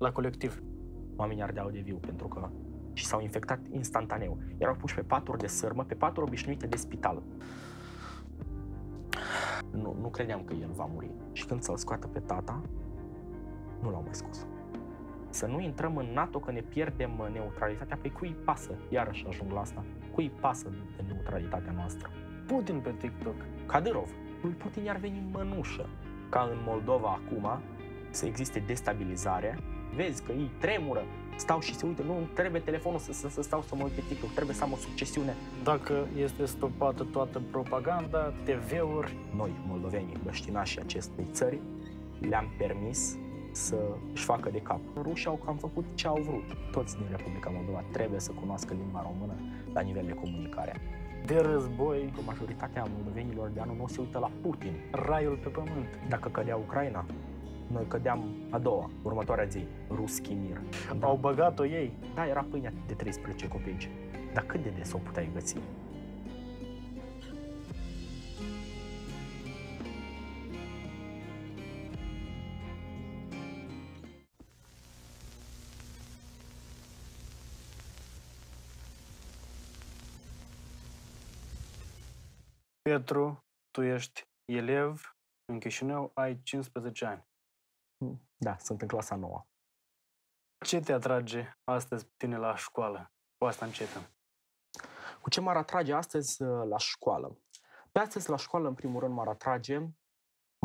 La Colectiv, oamenii ardeau de viu pentru că și s-au infectat instantaneu. Erau puși pe paturi de sârmă, pe paturi obișnuite de spital. Nu credeam că el va muri. Și când să-l scoată pe tata, nu l-au mai scos. Să nu intrăm în NATO, că ne pierdem neutralitatea. Păi cui pasă? Iarăși ajung la asta. Cui pasă de neutralitatea noastră? Putin pe TikTok. Kadyrov. Lui Putin i-ar veni mănușă. Ca în Moldova acum să existe destabilizare. Vezi că ei tremură, stau și se uită. Nu trebuie telefonul să stau să mă uit pe TikTok. Trebuie să am o succesiune. Dacă este stopată toată propaganda, TV-uri... Noi, moldovenii, băștinașii acestei țări, le-am permis să își facă de cap. Rușii au cam făcut ce au vrut. Toți din Republica Moldova trebuie să cunoască limba română la nivel de comunicare. De război, majoritatea moldovenilor de anul nou se uită la Putin. Raiul pe pământ. Dacă cădea Ucraina, noi cădeam a doua, următoarea zi, Ruski Mir. Da. Au băgat-o ei. Da, era pâinea de 13 copeici. Dar cât de des o puteai găsi? Petru, tu ești elev în Chișinău, ai 15 ani. Da, sunt în clasa 9. Ce te atrage astăzi pe tine la școală? Cu asta încetăm. Cu ce m-ar atrage astăzi la școală? Pe astăzi la școală, în primul rând, m-ar atrage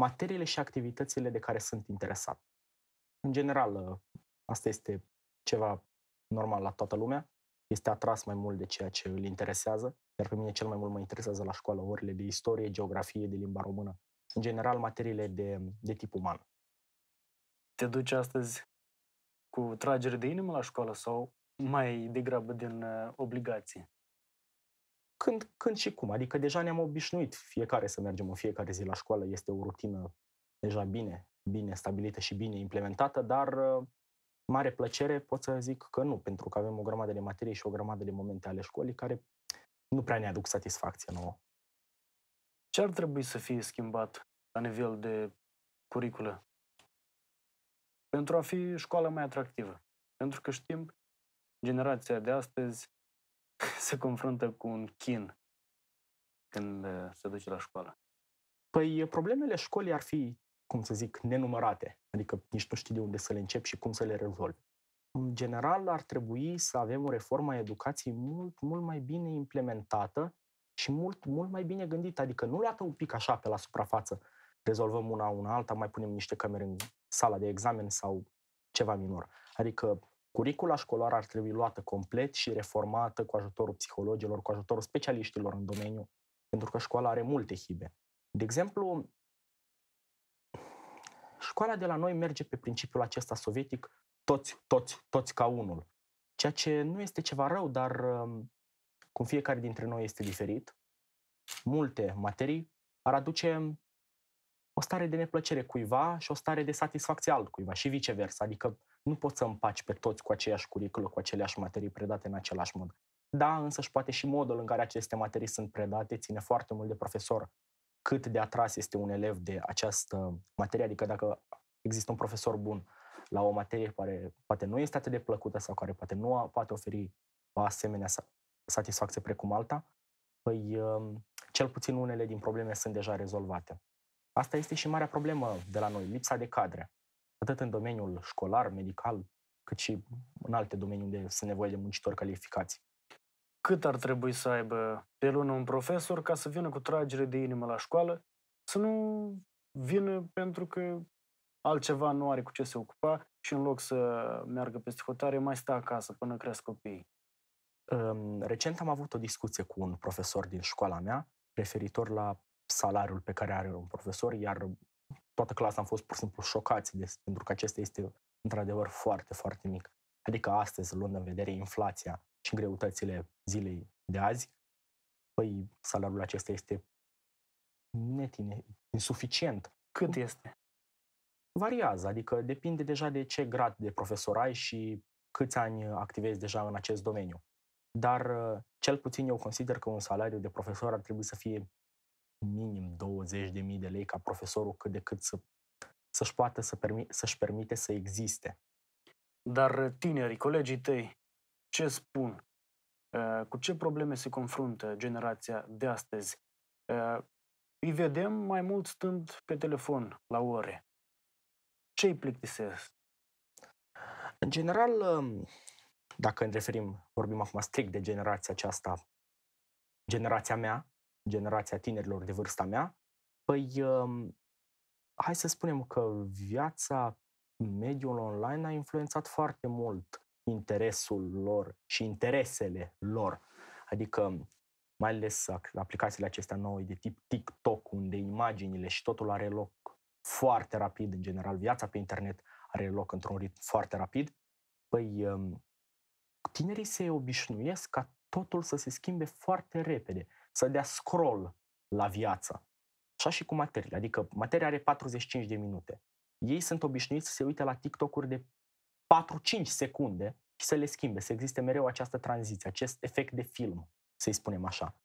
materiile și activitățile de care sunt interesat. În general, asta este ceva normal la toată lumea. Este atras mai mult de ceea ce îl interesează, iar pe mine cel mai mult mă interesează la școală orele de istorie, geografie, de limba română, în general materiile de tip uman. Te duci astăzi cu tragere de inimă la școală sau mai degrabă din obligație? Când și cum, adică deja ne-am obișnuit fiecare să mergem în fiecare zi la școală, este o rutină deja bine stabilită și bine implementată, dar mare plăcere pot să zic că nu, pentru că avem o grămadă de materii și o grămadă de momente ale școlii care nu prea ne aduc satisfacție nouă. Ce ar trebui să fie schimbat la nivel de curriculă pentru a fi școala mai atractivă? Pentru că știm, generația de astăzi se confruntă cu un chin când se duce la școală. Păi problemele școlii ar fi, cum să zic, nenumărate. Adică nici nu știi de unde să le începi și cum să le rezolvi. În general, ar trebui să avem o reformă a educației mult mai bine implementată și mult mai bine gândită. Adică nu luată un pic așa pe la suprafață, rezolvăm una alta, mai punem niște camere în sala de examen sau ceva minor. Adică curicula școlară ar trebui luată complet și reformată cu ajutorul psihologilor, cu ajutorul specialiștilor în domeniu, pentru că școala are multe hibe. De exemplu, școala de la noi merge pe principiul acesta sovietic, toți ca unul. Ceea ce nu este ceva rău, dar cum fiecare dintre noi este diferit, multe materii ar aduce o stare de neplăcere cuiva și o stare de satisfacție altcuiva și viceversa. Adică nu poți să împaci pe toți cu aceeași curriculă, cu aceleași materii predate în același mod. Da, însă și poate și modul în care aceste materii sunt predate ține foarte mult de profesor. Cât de atras este un elev de această materie, adică dacă există un profesor bun la o materie care poate nu este atât de plăcută sau care poate nu poate oferi o asemenea satisfacție precum alta, păi cel puțin unele din probleme sunt deja rezolvate. Asta este și marea problemă de la noi, lipsa de cadre, atât în domeniul școlar, medical, cât și în alte domenii unde sunt nevoie de muncitori calificați. Cât ar trebui să aibă pe lună un profesor ca să vină cu tragere de inimă la școală, să nu vină pentru că altceva nu are cu ce se ocupa și în loc să meargă peste hotare, mai stă acasă până cresc copiii? Recent am avut o discuție cu un profesor din școala mea referitor la salariul pe care are un profesor, iar toată clasa am fost pur și simplu șocați, pentru că acesta este într-adevăr foarte mic. Adică astăzi, luând în vedere inflația și greutățile zilei de azi, păi salariul acesta este net insuficient. Cât este? Variază, adică depinde deja de ce grad de profesor ai și câți ani activezi deja în acest domeniu. Dar cel puțin eu consider că un salariu de profesor ar trebui să fie minim 20.000 de lei ca profesorul cât de cât să-și poată să-și permite să existe. Dar tinerii, colegii tăi, ce spun? Cu ce probleme se confruntă generația de astăzi? Îi vedem mai mult stând pe telefon la ore. Ce îi plictisesc? În general, dacă ne referim, vorbim acum strict de generația aceasta, generația mea, generația tinerilor de vârsta mea, păi hai să spunem că viața, mediul online a influențat foarte mult interesul lor și interesele lor. Adică, mai ales aplicațiile acestea noi de tip TikTok, unde imaginile și totul are loc foarte rapid, în general, viața pe internet are loc într-un ritm foarte rapid, păi tinerii se obișnuiesc ca totul să se schimbe foarte repede, să dea scroll la viață. Așa și cu materiile, adică materia are 45 de minute. Ei sunt obișnuiți să se uite la TikTok-uri de 4-5 secunde și să le schimbe, să existe mereu această tranziție, acest efect de film, să-i spunem așa.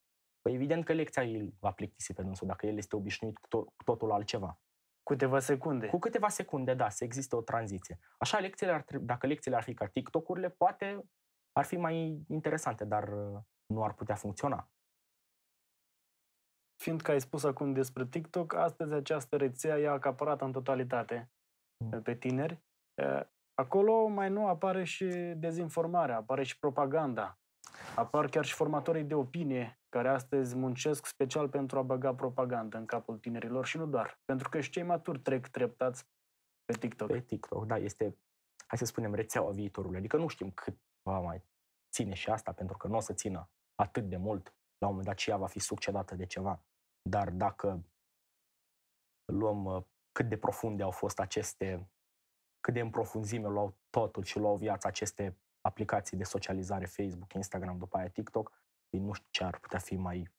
Păi evident că lecția îl va plictisi pe dânsul dacă el este obișnuit cu totul altceva. Câteva secunde. Cu câteva secunde, da, să există o tranziție. Așa, lecțiile dacă lecțiile ar fi ca TikTok-urile, poate ar fi mai interesante, dar nu ar putea funcționa. Fiindcă ai spus acum despre TikTok, astăzi această rețea e acaparată în totalitate pe tineri. Acolo mai nou apare și dezinformarea, apare și propaganda. Apar chiar și formatorii de opinie care astăzi muncesc special pentru a băga propagandă în capul tinerilor și nu doar. Pentru că și cei maturi trec treptați pe TikTok. Pe TikTok, da, este, hai să spunem, rețeaua viitorului. Adică nu știm cât va mai ține și asta, pentru că nu o să țină atât de mult. La un moment dat și ea va fi succedată de ceva. Dar dacă luăm cât de profunde au fost aceste, cât de în profunzime luau totul și luau viața aceste aplicații de socializare, Facebook, Instagram, după aia TikTok, ei nu știu ce ar putea fi mai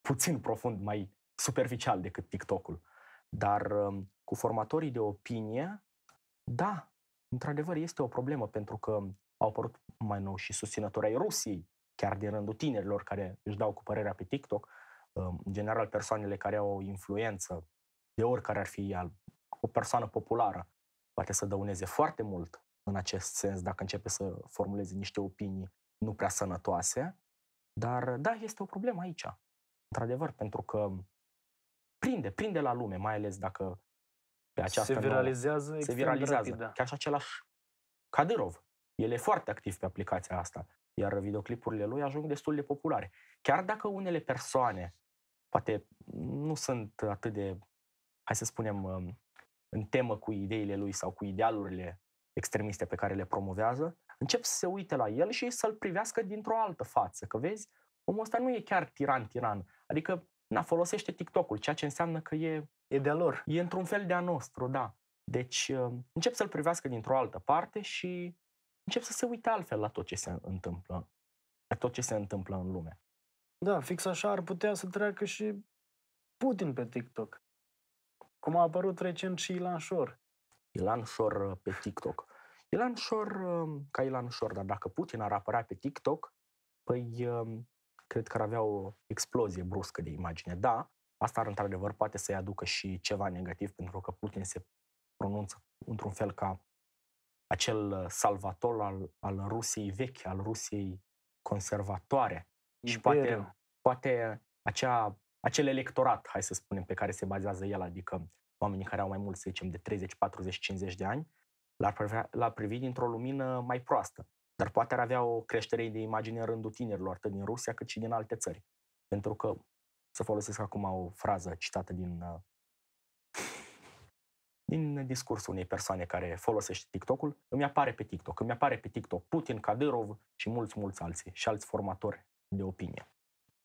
puțin profund, mai superficial decât TikTok-ul. Dar cu formatorii de opinie, da, într-adevăr este o problemă, pentru că au apărut mai nou și susținători ai Rusiei, chiar din rândul tinerilor care își dau cu părerea pe TikTok. În general, persoanele care au o influență, de oricare ar fi ea, o persoană populară, poate să dăuneze foarte mult în acest sens dacă începe să formuleze niște opinii nu prea sănătoase. Dar da, este o problemă aici, într-adevăr, pentru că prinde la lume, mai ales dacă pe această se viralizează. Rapid, da. Chiar și același Kadyrov, el e foarte activ pe aplicația asta, iar videoclipurile lui ajung destul de populare. Chiar dacă unele persoane poate nu sunt atât de, hai să spunem, în temă cu ideile lui sau cu idealurile extremiste pe care le promovează, încep să se uite la el și să-l privească dintr-o altă față. Că vezi, omul ăsta nu e chiar tiran. Adică, folosește TikTok-ul, ceea ce înseamnă că e de-a lor. E într-un fel de-a nostru, da. Deci, încep să-l privească dintr-o altă parte și încep să se uite altfel la tot ce se întâmplă, la tot ce se întâmplă în lume. Da, fix așa ar putea să treacă și Putin pe TikTok. Cum a apărut recent și Ilan Șor. Ilan Șor pe TikTok. Ilan Șor ca Ilan Șor, dar dacă Putin ar apărea pe TikTok, păi cred că ar avea o explozie bruscă de imagine. Da, asta ar într-adevăr poate să-i aducă și ceva negativ, pentru că Putin se pronunță într-un fel ca acel salvator al Rusiei vechi, al Rusiei conservatoare. Și poate acel electorat, hai să spunem, pe care se bazează el, adică oamenii care au mai mult, să zicem, de 30, 40, 50 de ani, l-ar privi dintr-o lumină mai proastă. Dar poate ar avea o creștere de imagine în rândul tinerilor, atât din Rusia cât și din alte țări. Pentru că, să folosesc acum o frază citată din discursul unei persoane care folosește TikTok-ul, îmi apare pe TikTok Putin, Kadyrov și mulți alții și alți formatori de opinie.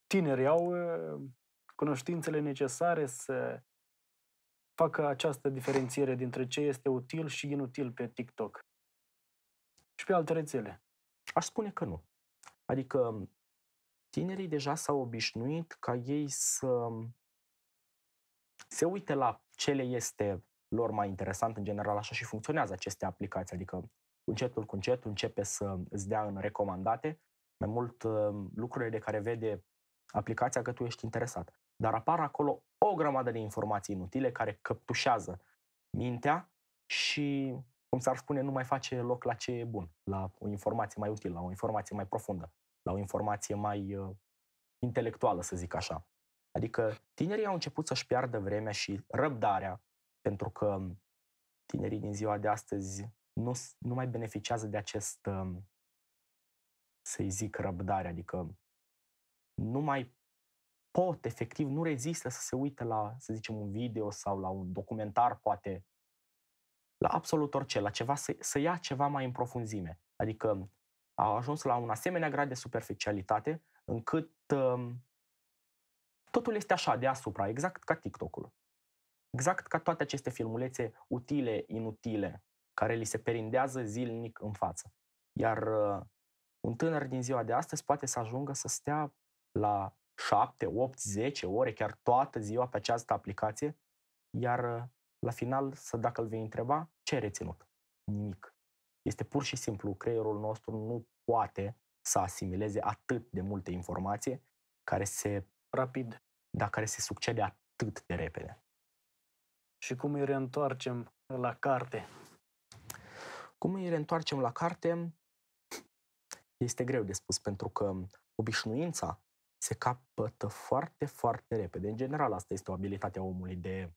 Tinerii au cunoștințele necesare să facă această diferențiere dintre ce este util și inutil pe TikTok și pe alte rețele? Aș spune că nu. Adică tinerii deja s-au obișnuit ca ei să se uite la ce le este lor mai interesant, în general așa și funcționează aceste aplicații, adică încetul începe să îți dea în recomandate mai mult lucrurile de care vede aplicația că tu ești interesat. Dar apar acolo o grămadă de informații inutile care căptușează mintea și cum s-ar spune, nu mai face loc la ce e bun, la o informație mai utilă, la o informație mai profundă, la o informație mai intelectuală, să zic așa. Adică tinerii au început să-și piardă vremea și răbdarea, pentru că tinerii din ziua de astăzi nu mai beneficiază de acest, să-i zic, răbdare, adică nu mai pot, efectiv, nu rezistă să se uite la, să zicem, un video sau la un documentar, poate, la absolut orice, la ceva, să ia ceva mai în profunzime. Adică au ajuns la un asemenea grad de superficialitate încât totul este așa, deasupra, exact ca TikTok-ul. Exact ca toate aceste filmulețe utile, inutile, care li se perindează zilnic în față. Iar un tânăr din ziua de astăzi poate să ajungă să stea la 7, 8, 10 ore, chiar toată ziua pe această aplicație, iar la final, dacă îl vei întreba, ce ai reținut? Nimic. Este pur și simplu, creierul nostru nu poate să asimileze atât de multe informații care se rapid, dar care se succede atât de repede. Și cum îi reîntoarcem la carte? Cum îi reîntoarcem la carte? Este greu de spus, pentru că obișnuința se capătă foarte, foarte repede. În general, asta este o abilitate a omului de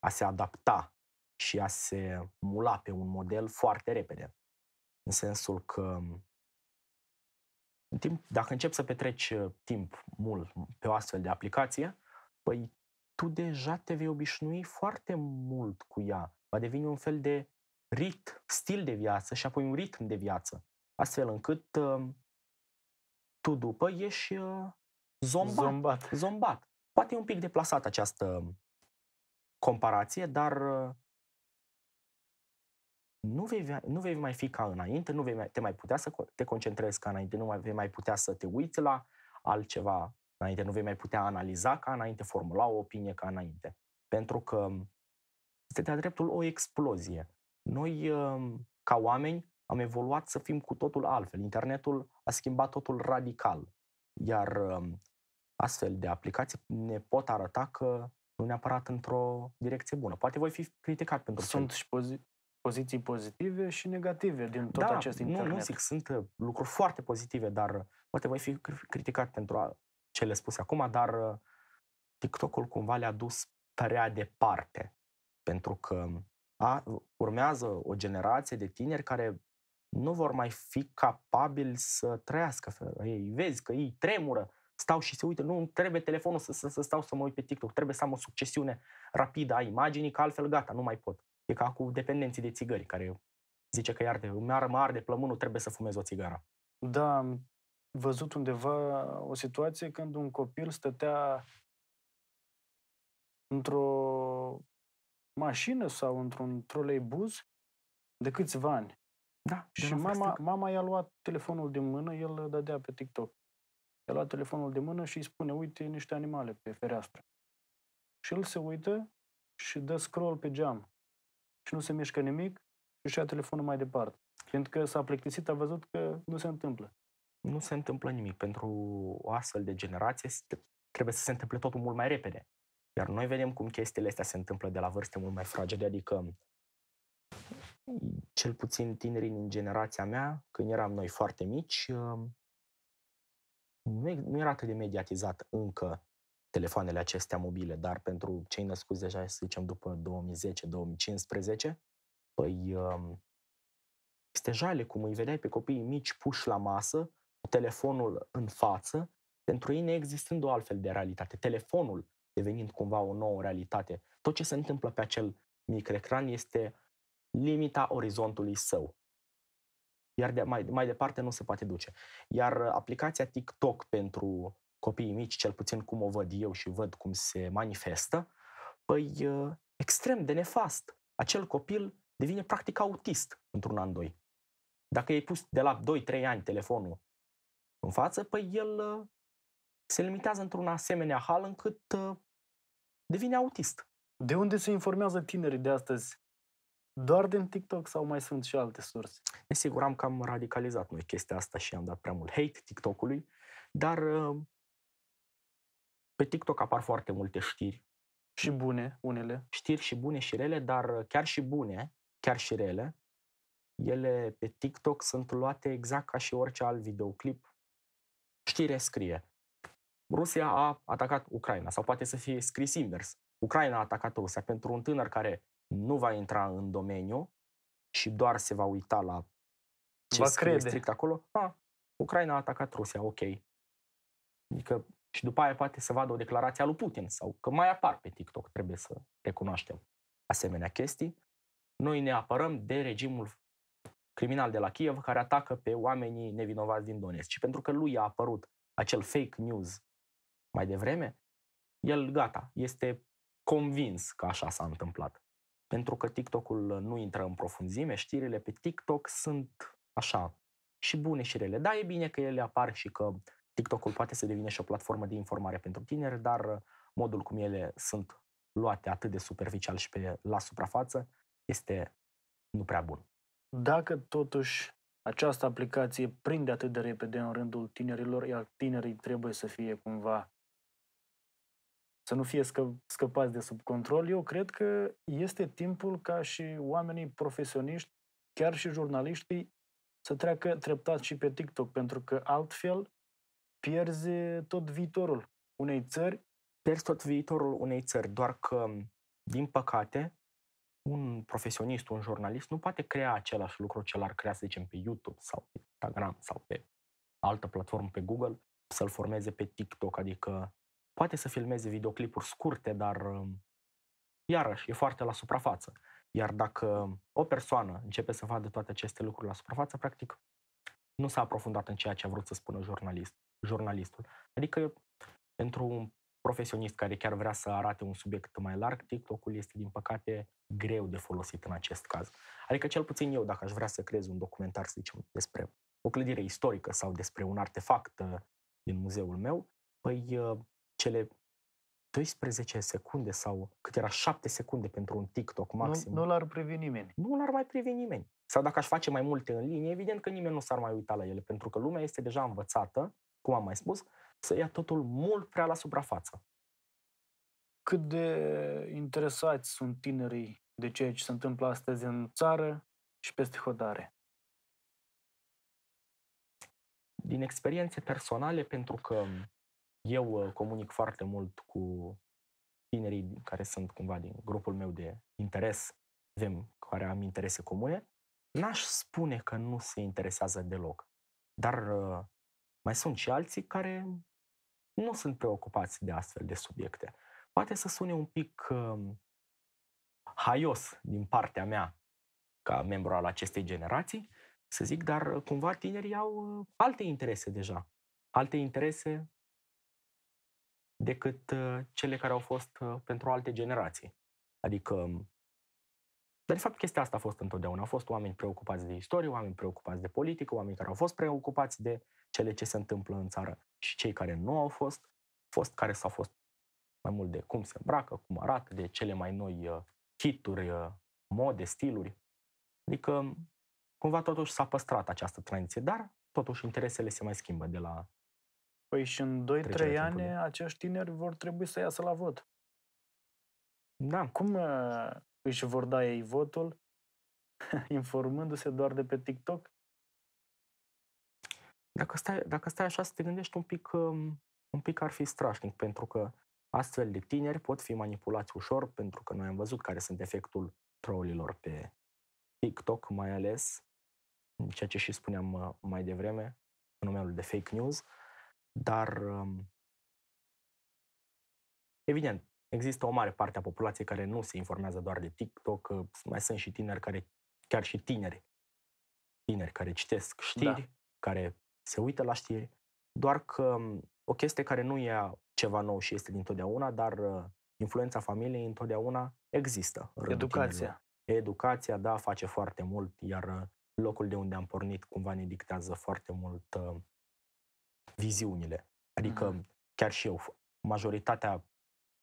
a se adapta și a se mula pe un model foarte repede. În sensul că dacă începi să petreci timp mult pe o astfel de aplicație, păi tu deja te vei obișnui foarte mult cu ea. Va deveni un fel de ritm, stil de viață și apoi un ritm de viață. Astfel încât tu după ești zombat. Poate e un pic deplasat această comparație, dar nu vei mai fi ca înainte, nu vei mai putea să te concentrezi ca înainte, nu vei mai putea să te uiți la altceva înainte, nu vei mai putea analiza ca înainte, formula o opinie ca înainte. Pentru că este de-a dreptul o explozie. Noi, ca oameni, am evoluat să fim cu totul altfel. Internetul a schimbat totul radical. Iar astfel de aplicații ne pot arăta că nu neapărat într-o direcție bună. Poate voi fi criticat pentru sunt și poziții pozitive și negative din tot acest internet. Nu zic, sunt lucruri foarte pozitive, dar poate voi fi criticat pentru cele spuse acum, dar TikTok-ul cumva le-a dus prea departe. Pentru că urmează o generație de tineri care nu vor mai fi capabili să trăiască fără ei. Vezi că ei tremură, stau și se uită. Nu trebuie telefonul să stau să mă uit pe TikTok. Trebuie să am o succesiune rapidă a imaginii, că altfel gata, nu mai pot. E ca cu dependenții de țigări, care zice că mă arde plămânul, trebuie să fumez o țigară. Da, am văzut undeva o situație când un copil stătea într-o mașină sau într-un troleibuz de câțiva ani. Da, și mama i-a luat telefonul din mână, el dădea pe TikTok. I-a luat telefonul din mână și îi spune, uite niște animale pe fereastră. Și el se uită și dă scroll pe geam. Și nu se mișcă nimic și își ia telefonul mai departe. Pentru că s-a plictisit, a văzut că nu se întâmplă. Nu se întâmplă nimic. Pentru o astfel de generație trebuie să se întâmple totul mult mai repede. Iar noi vedem cum chestiile astea se întâmplă de la vârste mult mai fragede, adică cel puțin tinerii din generația mea, când eram noi foarte mici, nu era atât de mediatizat încă telefoanele acestea mobile, dar pentru cei născuți deja, să zicem, după 2010-2015, păi este jale cum îi vedeai pe copiii mici puși la masă, cu telefonul în față, pentru ei neexistând o altfel de realitate. Telefonul devenind cumva o nouă realitate. Tot ce se întâmplă pe acel mic ecran este limita orizontului său. Iar mai departe nu se poate duce. Iar aplicația TikTok pentru copiii mici, cel puțin cum o văd eu și văd cum se manifestă, păi extrem de nefast. Acel copil devine practic autist într-un an, doi. Dacă i-ai pus de la 2-3 ani telefonul în față, păi el se limitează într-un asemenea hal încât devine autist. De unde se informează tinerii de astăzi? Doar din TikTok sau mai sunt și alte surse? Desigur, am cam radicalizat noi chestia asta și am dat prea mult hate TikTok-ului, dar pe TikTok apar foarte multe știri. Și bune, unele. Știri și bune și rele, dar chiar și bune, chiar și rele, ele pe TikTok sunt luate exact ca și orice alt videoclip. Știrea scrie: Rusia a atacat Ucraina, sau poate să fie scris invers. Ucraina a atacat Rusia. Pentru un tânăr care nu va intra în domeniu și doar se va uita la ce va scrie crede strict acolo, Ucraina a atacat Rusia, ok. Adică, și după aia poate să vadă o declarație a lui Putin, sau că mai apar pe TikTok, trebuie să recunoaștem asemenea chestii. Noi ne apărăm de regimul criminal de la Kiev care atacă pe oamenii nevinovați din Donetsk. Și pentru că lui a apărut acel fake news mai devreme, el gata, este convins că așa s-a întâmplat. Pentru că TikTok-ul nu intră în profunzime, știrile pe TikTok sunt așa, și bune și rele. Da, e bine că ele apar și că TikTok-ul poate să devină și o platformă de informare pentru tineri, dar modul cum ele sunt luate atât de superficial și pe la suprafață este nu prea bun. Dacă totuși această aplicație prinde atât de repede în rândul tinerilor, iar tinerii trebuie să fie cumva, să nu fie scăpați de sub control, eu cred că este timpul ca și oamenii profesioniști, chiar și jurnaliștii, să treacă treptat și pe TikTok, pentru că altfel pierzi tot viitorul unei țări. Pierzi tot viitorul unei țări, doar că, din păcate, un profesionist, un jurnalist nu poate crea același lucru ce l-ar crea, să zicem, pe YouTube sau pe Instagram sau pe altă platformă, pe Google, să-l formeze pe TikTok. Adică poate să filmeze videoclipuri scurte, dar iarăși e foarte la suprafață. Iar dacă o persoană începe să vadă toate aceste lucruri la suprafață, practic nu s-a aprofundat în ceea ce a vrut să spună jurnalistul. Adică pentru un profesionist care chiar vrea să arate un subiect mai larg, TikTok-ul este, din păcate, greu de folosit în acest caz. Adică cel puțin eu, dacă aș vrea să creez un documentar, să zicem, despre o clădire istorică sau despre un artefact din muzeul meu, păi cele 12 secunde sau cât era, 7 secunde pentru un TikTok maxim. Nu l-ar privi nimeni. Nu l-ar mai privi nimeni. Sau dacă aș face mai multe în linie, evident că nimeni nu s-ar mai uita la ele, pentru că lumea este deja învățată, cum am mai spus, să ia totul mult prea la suprafață. Cât de interesați sunt tinerii de ceea ce se întâmplă astăzi în țară și peste hotare? Din experiențe personale, pentru că eu comunic foarte mult cu tinerii care sunt cumva din grupul meu de interes, care am interese comune, n-aș spune că nu se interesează deloc. Dar mai sunt și alții care nu sunt preocupați de astfel de subiecte. Poate să sune un pic haios din partea mea, ca membru al acestei generații, să zic, dar cumva tinerii au alte interese deja. Alte interese decât cele care au fost pentru alte generații. Adică, dar de fapt chestia asta a fost întotdeauna. Au fost oameni preocupați de istorie, oameni preocupați de politică, oameni care au fost preocupați de cele ce se întâmplă în țară și cei care nu au fost, care s-au fost mai mult de cum se îmbracă, cum arată, de cele mai noi hituri, mode, stiluri. Adică, cumva totuși s-a păstrat această tradiție, dar totuși interesele se mai schimbă de la... Păi și în 2-3 ani acești tineri vor trebui să iasă la vot. Da. Cum își vor da ei votul? Informându-se doar de pe TikTok? Dacă stai așa să te gândești un pic ar fi strașnic, pentru că astfel de tineri pot fi manipulați ușor, pentru că noi am văzut care sunt efectul trollilor pe TikTok, mai ales, ceea ce și spuneam mai devreme, fenomenul de fake news, dar evident, există o mare parte a populației care nu se informează doar de TikTok, mai sunt și tineri care, chiar și tineri care citesc știri, da, care se uită la știri, doar că o chestie care nu e ceva nou și este dintotdeauna, dar influența familiei întotdeauna există. Educația. Educația, da, face foarte mult, iar locul de unde am pornit cumva ne dictează foarte mult viziunile. Adică chiar și eu, majoritatea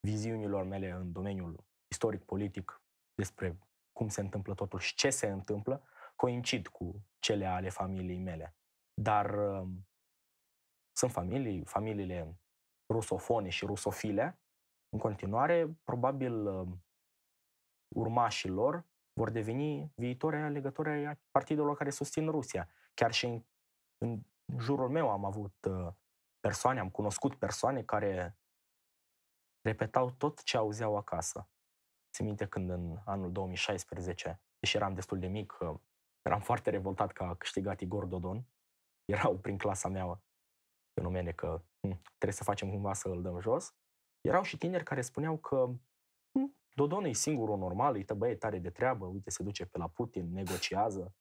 viziunilor mele în domeniul istoric-politic despre cum se întâmplă totul și ce se întâmplă, coincid cu cele ale familiei mele. Dar sunt familiile rusofone și rusofile, în continuare, probabil urmașii lor vor deveni viitori alegători ai partidelor care susțin Rusia. Chiar și în jurul meu am avut persoane, am cunoscut persoane care repetau tot ce auzeau acasă. Țin minte când în anul 2016, deși eram destul de mic, eram foarte revoltat că a câștigat Igor Dodon. Erau prin clasa mea fenomene că trebuie să facem cumva să îl dăm jos. Erau și tineri care spuneau că Dodon e singurul normal, uite băie, tare de treabă, uite se duce pe la Putin, negociază.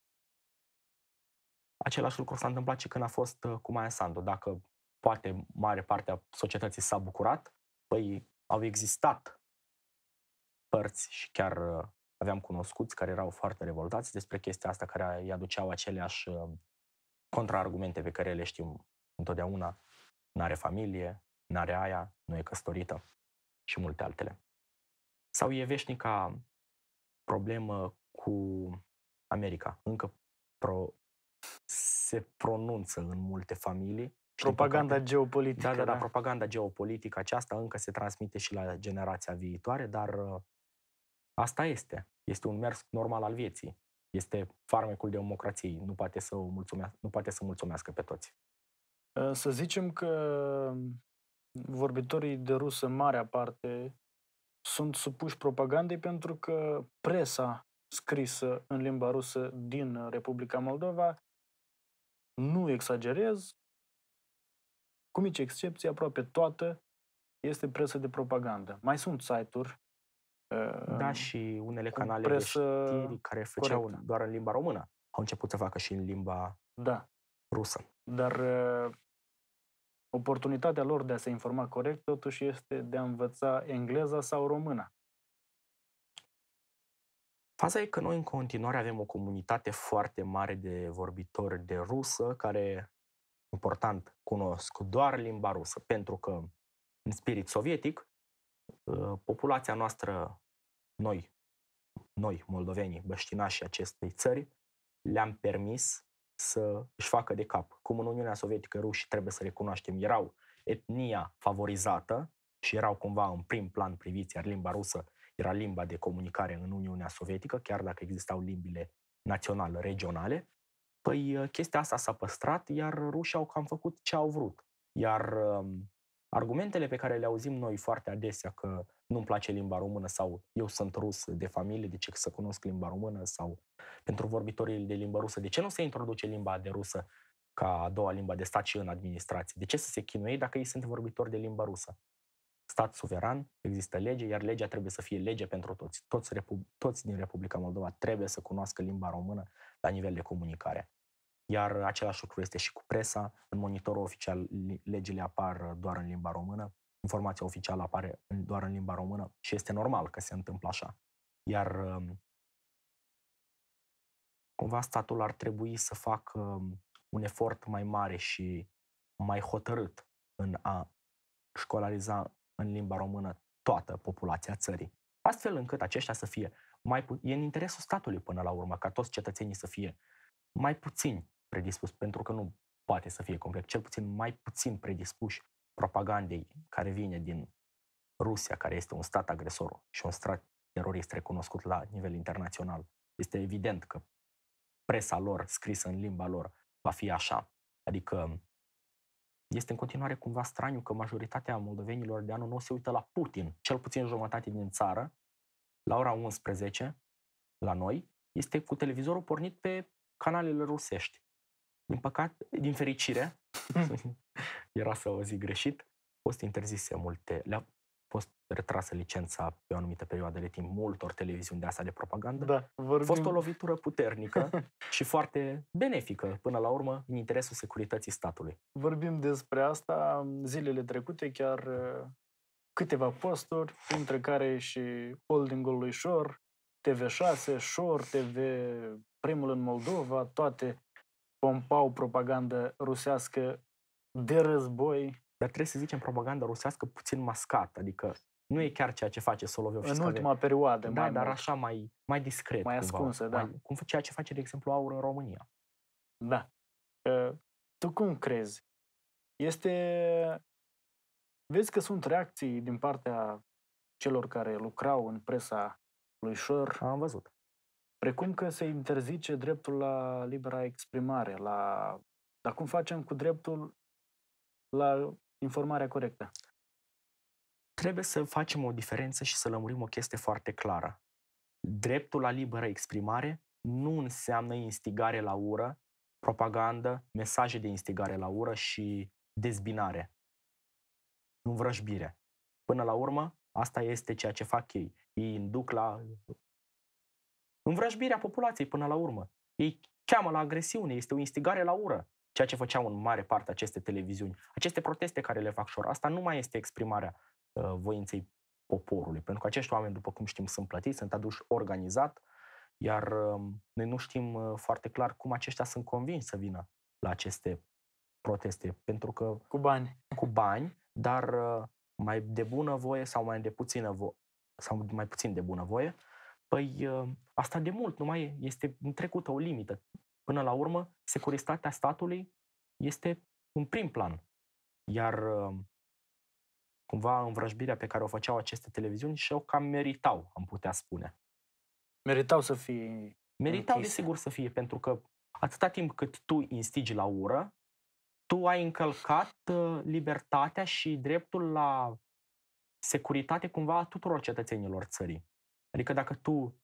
Același lucru s-a întâmplat și când a fost cu Maia Sandu. Dacă poate mare parte a societății s-a bucurat, păi au existat părți și chiar aveam cunoscuți care erau foarte revoltați despre chestia asta, care îi aduceau aceleași contraargumente pe care le știm întotdeauna. N-are familie, n-are aia, nu e căsătorită și multe altele. Sau e veșnica problemă cu America. Încă se pronunță în multe familii. Propaganda geopolitică. Da, da, propaganda geopolitică aceasta încă se transmite și la generația viitoare, dar asta este. Este un mers normal al vieții. Este farmecul democrației. Nu poate să mulțumească pe toți. Să zicem că vorbitorii de rusă, în marea parte, sunt supuși propagandei pentru că presa scrisă în limba rusă din Republica Moldova, nu exagerez, cu mici excepții, aproape toată este presă de propagandă. Mai sunt site-uri, da, și unele canale de știri care făceau doar în limba română au început să facă și în limba rusă. Dar oportunitatea lor de a se informa corect totuși este de a învăța engleza sau româna. Faza e că noi în continuare avem o comunitate foarte mare de vorbitori de rusă care, important, cunosc doar limba rusă, pentru că în spirit sovietic populația noastră, noi moldovenii, băștinașii acestei țări, le-am permis să își facă de cap. Cum în Uniunea Sovietică rușii, trebuie să recunoaștem, erau etnia favorizată și erau cumva în prim plan priviți, iar limba rusă era limba de comunicare în Uniunea Sovietică, chiar dacă existau limbile naționale, regionale. Păi chestia asta s-a păstrat, iar rușii au cam făcut ce au vrut. Iar argumentele pe care le auzim noi foarte adesea că nu-mi place limba română sau eu sunt rus de familie, de ce să cunosc limba română, sau pentru vorbitorii de limba rusă, de ce nu se introduce limba de rusă ca a doua limbă de stat și în administrație? De ce să se chinuie dacă ei sunt vorbitori de limba rusă? Stat suveran, există lege, iar legea trebuie să fie lege pentru toți. Toți din Republica Moldova trebuie să cunoască limba română la nivel de comunicare. Iar același lucru este și cu presa. În Monitorul Oficial legile apar doar în limba română, informația oficială apare doar în limba română și este normal că se întâmplă așa. Iar cumva statul ar trebui să facă un efort mai mare și mai hotărât în a școlariza în limba română toată populația țării, astfel încât aceștia să fie mai e în interesul statului până la urmă, ca toți cetățenii să fie mai puțin predispuși, pentru că nu poate să fie complet, cel puțin mai puțin predispuși propagandei care vine din Rusia, care este un stat agresor și un stat terorist recunoscut la nivel internațional. Este evident că presa lor, scrisă în limba lor, va fi așa. Adică este în continuare cumva straniu că majoritatea moldovenilor de anul nou se uită la Putin, cel puțin jumătate din țară, la ora 11, la noi, este cu televizorul pornit pe canalele rusești. Din păcate, din fericire, era să o zic greșit, au fost interzise multe, le-a fost retrasă licența pe o anumită perioadă de timp multor televiziuni de asta de propagandă. A fost o lovitură puternică și foarte benefică, până la urmă, în interesul securității statului. Vorbim despre asta zilele trecute, chiar câteva posturi, între care și holdingul lui Șor, TV6, Șor, TV Primul în Moldova, toate pompau propagandă rusească de război. Dar trebuie să zicem propaganda rusească puțin mascată, adică nu e chiar ceea ce face Solovio. În ultima perioadă. Da, mai dar mult. Așa mai discret. Mai cumva, ascunsă, da. Cum ceea ce face, de exemplu, AUR în România. Da. Tu cum crezi? Vezi că sunt reacții din partea celor care lucrau în presa lui Șor. Am văzut. Precum că se interzice dreptul la libera exprimare, la... Dar cum facem cu dreptul la informarea corectă? Trebuie să facem o diferență și să lămurim o chestie foarte clară. Dreptul la liberă exprimare nu înseamnă instigare la ură, propagandă, mesaje de instigare la ură și dezbinare, învrăjbire. Până la urmă, asta este ceea ce fac ei. Ei induc la învrăjbirea populației până la urmă. Ei cheamă la agresiune, este o instigare la ură, ceea ce făceau în mare parte aceste televiziuni. Aceste proteste care le fac Șor, asta nu mai este exprimarea voinței poporului, pentru că acești oameni, după cum știm, sunt plătiți, sunt aduși organizat, iar noi nu știm foarte clar cum aceștia sunt convinși să vină la aceste proteste, pentru că... Cu bani. Cu bani, dar mai de bună voie sau mai de puțină voie, sau mai puțin de bună voie, păi asta de mult, nu mai este trecută o limită. Până la urmă, securitatea statului este în prim plan. Iar cumva învrăjbirea pe care o făceau aceste televiziuni și-o cam meritau, am putea spune. Meritau să fie... Meritau, desigur, să fie, pentru că atâta timp cât tu instigi la ură, tu ai încălcat libertatea și dreptul la securitate cumva a tuturor cetățenilor țării. Adică dacă tu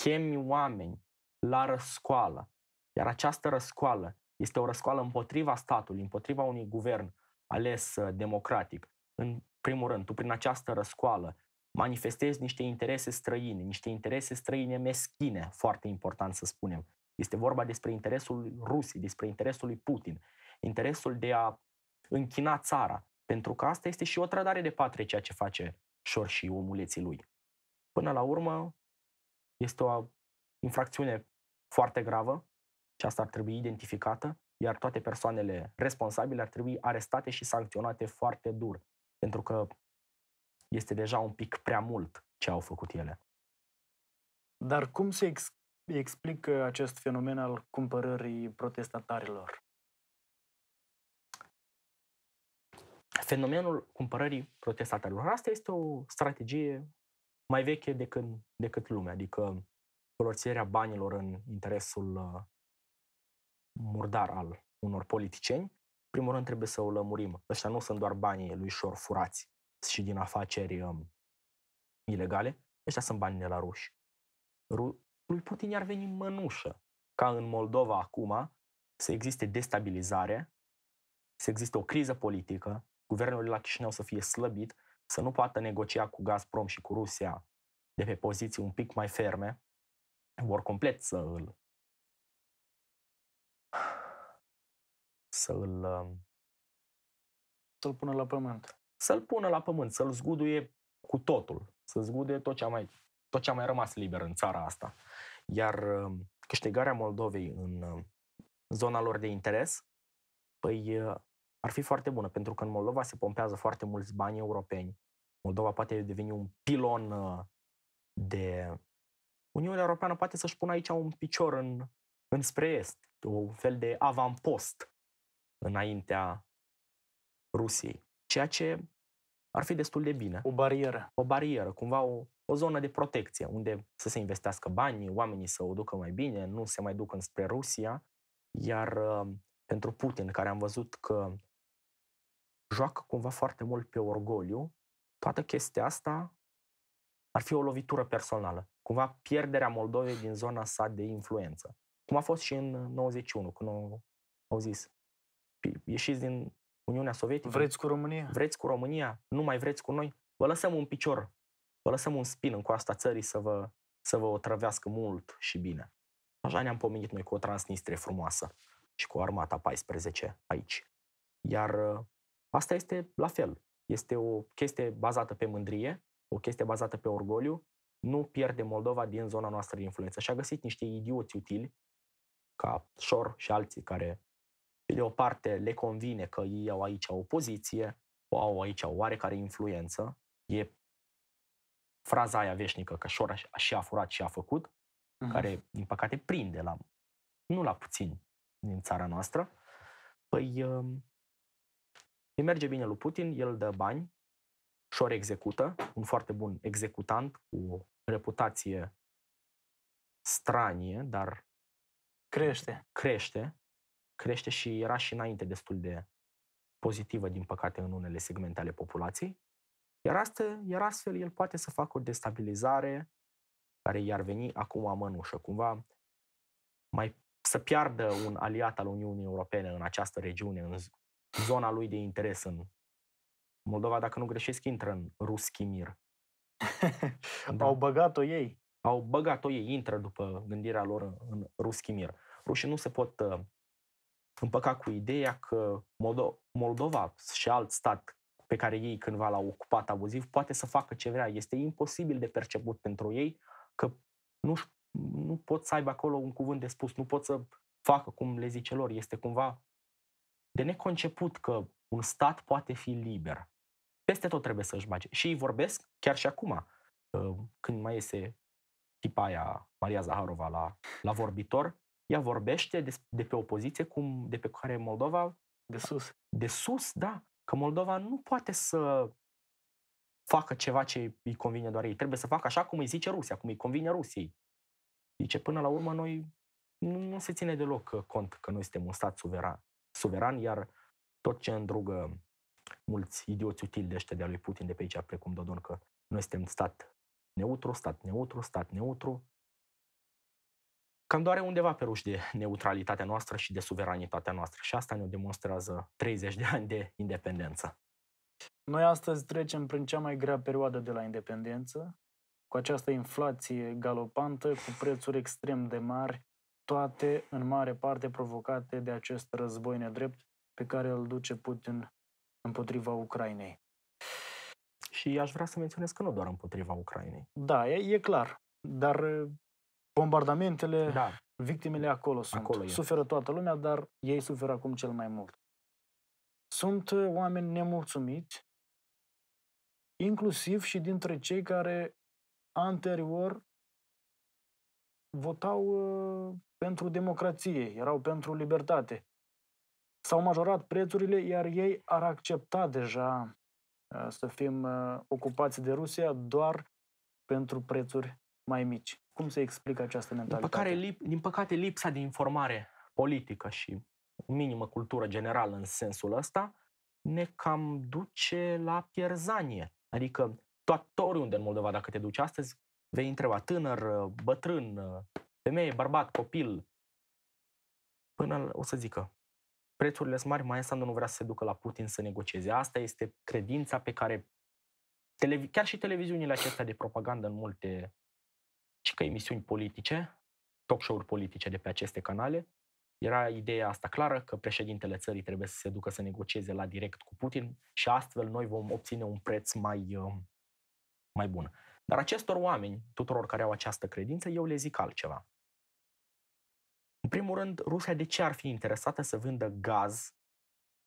chemi oameni la răscoală, iar această răscoală este o răscoală împotriva statului, împotriva unui guvern ales democratic, în primul rând, tu prin această răscoală manifestezi niște interese străine, niște interese străine meschine, foarte important să spunem. Este vorba despre interesul Rusiei, despre interesul lui Putin, interesul de a închina țara, pentru că asta este și o trădare de patrie ceea ce face Șor și omuleții lui. Până la urmă, este o infracțiune foarte gravă și asta ar trebui identificată, iar toate persoanele responsabile ar trebui arestate și sancționate foarte dur, pentru că este deja un pic prea mult ce au făcut ele. Dar cum se explică acest fenomen al cumpărării protestatarilor? Fenomenul cumpărării protestatarilor. Asta este o strategie mai veche decât lumea, adică folosirea banilor în interesul murdar al unor politicieni. Primul rând trebuie să o lămurim. Ăștia nu sunt doar banii lui Șor furați și din afaceri ilegale. Ăștia sunt bani de la ruși. Lui Putin i-ar veni mănușă ca în Moldova acum să existe destabilizare, să existe o criză politică, guvernul la Chișinău să fie slăbit, să nu poată negocia cu Gazprom și cu Rusia de pe poziții un pic mai ferme, vor complet să-l pună la pământ. Să-l pună la pământ, să-l zguduie cu totul, să zguduie tot ce a mai rămas liber în țara asta. Iar câștigarea Moldovei în zona lor de interes, păi ar fi foarte bună, pentru că în Moldova se pompează foarte mulți bani europeni. Moldova poate deveni un pilon de... Uniunea Europeană poate să-și pună aici un picior înspre est, un fel de avampost înaintea Rusiei, ceea ce ar fi destul de bine. O barieră. O barieră, cumva o zonă de protecție, unde să se investească banii, oamenii să o ducă mai bine, nu se mai duc înspre Rusia, iar pentru Putin, care am văzut că joacă cumva foarte mult pe orgoliu, toată chestia asta ar fi o lovitură personală. Cumva pierderea Moldovei din zona sa de influență. Cum a fost și în 91, când au zis, ieșiți din Uniunea Sovietică. Vreți cu România? Vreți cu România? Nu mai vreți cu noi? Vă lăsăm un picior, vă lăsăm un spin în coasta țării să vă otrăvească mult și bine. Așa ne-am pomenit noi cu o Transnistrie frumoasă și cu armata 14 aici. Iar asta este la fel. Este o chestie bazată pe mândrie, o chestie bazată pe orgoliu. Nu pierde Moldova din zona noastră de influență. Și a găsit niște idioți utili, ca Șor și alții, care de o parte le convine că ei au aici o poziție, au aici o oarecare influență. E fraza aia veșnică că Șor și a furat și a făcut, care, din păcate, prinde nu la puțin din țara noastră. Păi îi merge bine lui Putin, el dă bani, Șor execută, un foarte bun executant cu o reputație stranie, dar crește și era și înainte destul de pozitivă, din păcate, în unele segmente ale populației. Iar astfel el poate să facă o destabilizare care i-ar veni acum amănușă, cumva mai să piardă un aliat al Uniunii Europene în această regiune, în zona lui de interes. În Moldova, dacă nu greșesc, intră în Ruschimir. Da. Au băgat-o ei. Intră după gândirea lor în Ruschimir. Rușii nu se pot împăca cu ideea că Moldova și alt stat pe care ei cândva l-au ocupat abuziv poate să facă ce vrea. Este imposibil de perceput pentru ei că nu pot să aibă acolo un cuvânt de spus, nu pot să facă cum le zice lor. Este cumva de neconceput că un stat poate fi liber. Peste tot trebuie să își bage. Și ei vorbesc chiar și acum, când mai iese tipa aia, Maria Zaharova, la vorbitor, ea vorbește de pe o poziție de pe care Moldova... De sus, da. Că Moldova nu poate să facă ceva ce îi convine doar ei. Trebuie să facă așa cum îi zice Rusia, cum îi convine Rusiei. Zice, până la urmă, noi nu se ține deloc cont că noi suntem un stat suveran, iar tot ce îndrugă mulți idioți utili de ăștia de-a lui Putin de pe aici, precum Dodon, că noi suntem stat neutru, cam doare undeva pe ruși de neutralitatea noastră și de suveranitatea noastră. Și asta ne demonstrează 30 de ani de independență. Noi astăzi trecem prin cea mai grea perioadă de la independență, cu această inflație galopantă, cu prețuri extrem de mari, toate în mare parte provocate de acest război nedrept pe care îl duce Putin împotriva Ucrainei. Și aș vrea să menționez că nu doar împotriva Ucrainei. Da, e clar, dar bombardamentele, da, victimele acolo sunt. Acolo suferă toată lumea, dar ei suferă acum cel mai mult. Sunt oameni nemulțumiți, inclusiv și dintre cei care anterior votau pentru democrație, erau pentru libertate. S-au majorat prețurile, iar ei ar accepta deja să fim ocupați de Rusia doar pentru prețuri mai mici. Cum se explică această mentalitate? Din păcate, lipsa de informare politică și o minimă cultură generală în sensul ăsta ne cam duce la pierzanie. Adică oriunde în Moldova, dacă te duci astăzi, vei întreba tânăr, bătrân, femeie, bărbat, copil, până o să zică prețurile sunt mari, Maia Sandu nu vrea să se ducă la Putin să negocieze. Asta este credința pe care chiar și televiziunile acestea de propagandă în multe și că emisiuni politice, talk show-uri politice de pe aceste canale, era ideea asta clară că președintele țării trebuie să se ducă să negocieze la direct cu Putin și astfel noi vom obține un preț mai bun. Dar acestor oameni, tuturor care au această credință, eu le zic altceva. În primul rând, Rusia de ce ar fi interesată să vândă gaz,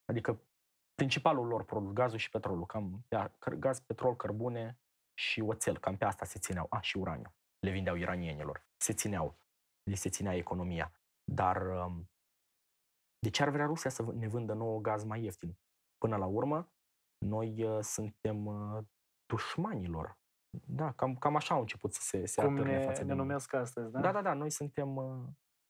adică principalul lor produs, gazul și petrolul, gaz, petrol, cărbune și oțel, cam pe asta se țineau, și uraniu, le vindeau iranienilor, se ținea economia. Dar de ce ar vrea Rusia să ne vândă nouă gaz mai ieftin? Până la urmă, noi suntem dușmanilor. Da, cam așa au început să se atârne față de noi. Cum ne numesc astăzi, da? Da, noi suntem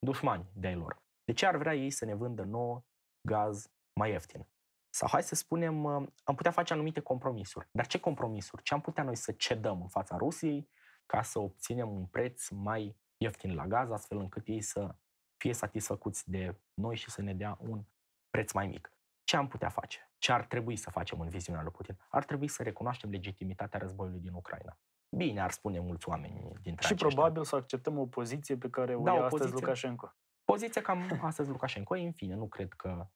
dușmani de-ai lor. De ce ar vrea ei să ne vândă nouă gaz mai ieftin? Sau hai să spunem, am putea face anumite compromisuri. Dar ce compromisuri? Ce am putea noi să cedăm în fața Rusiei ca să obținem un preț mai ieftin la gaz, astfel încât ei să fie satisfăcuți de noi și să ne dea un preț mai mic? Ce am putea face? Ce ar trebui să facem în viziunea lui Putin? Ar trebui să recunoaștem legitimitatea războiului din Ucraina. Bine, ar spune mulți oameni dintre aceștia. Și probabil să acceptăm o poziție pe care o ia astăzi Lukashenko. Poziția cam astăzi Lukashenko, în fine, nu cred că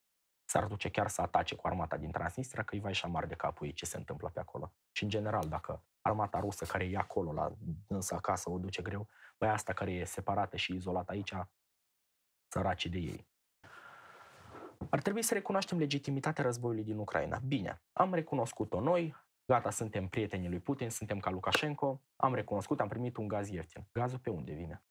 s-ar duce chiar să atace cu armata din Transnistria, că îi va ieși amar de capul ei ce se întâmplă pe acolo. Și în general, dacă armata rusă care e acolo la dânsă acasă o duce greu, băi, asta care e separată și izolată aici, săracii de ei. Ar trebui să recunoaștem legitimitatea războiului din Ucraina. Bine, am recunoscut-o noi, gata, suntem prietenii lui Putin, suntem ca Lukashenko, am recunoscut, am primit un gaz ieftin. Gazul pe unde vine?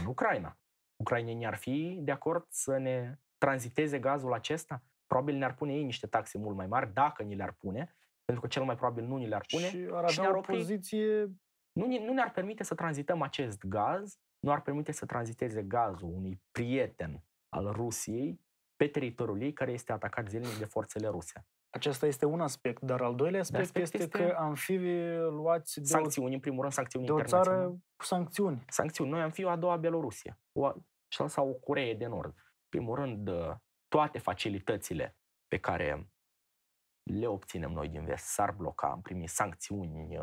În Ucraina. Ucrainenii ar fi de acord să ne tranziteze gazul acesta? Probabil ne-ar pune ei niște taxe mult mai mari, dacă ni le-ar pune, pentru că cel mai probabil nu ni le-ar pune. Și ar avea o poziție... Nu ne-ar permite să tranzităm acest gaz, nu ar permite să tranziteze gazul unui prieten al Rusiei pe teritoriul ei care este atacat zilnic de forțele ruse. Acesta este un aspect, dar al doilea aspect este că am fi luați de sancțiuni, în primul rând sancțiuni internaționale. De o țară cu sancțiuni. Sancțiuni. Noi am fi a doua Belorusia sau o Coree de Nord. În primul rând, toate facilitățile pe care le obținem noi din vest s-ar bloca, am primit sancțiuni,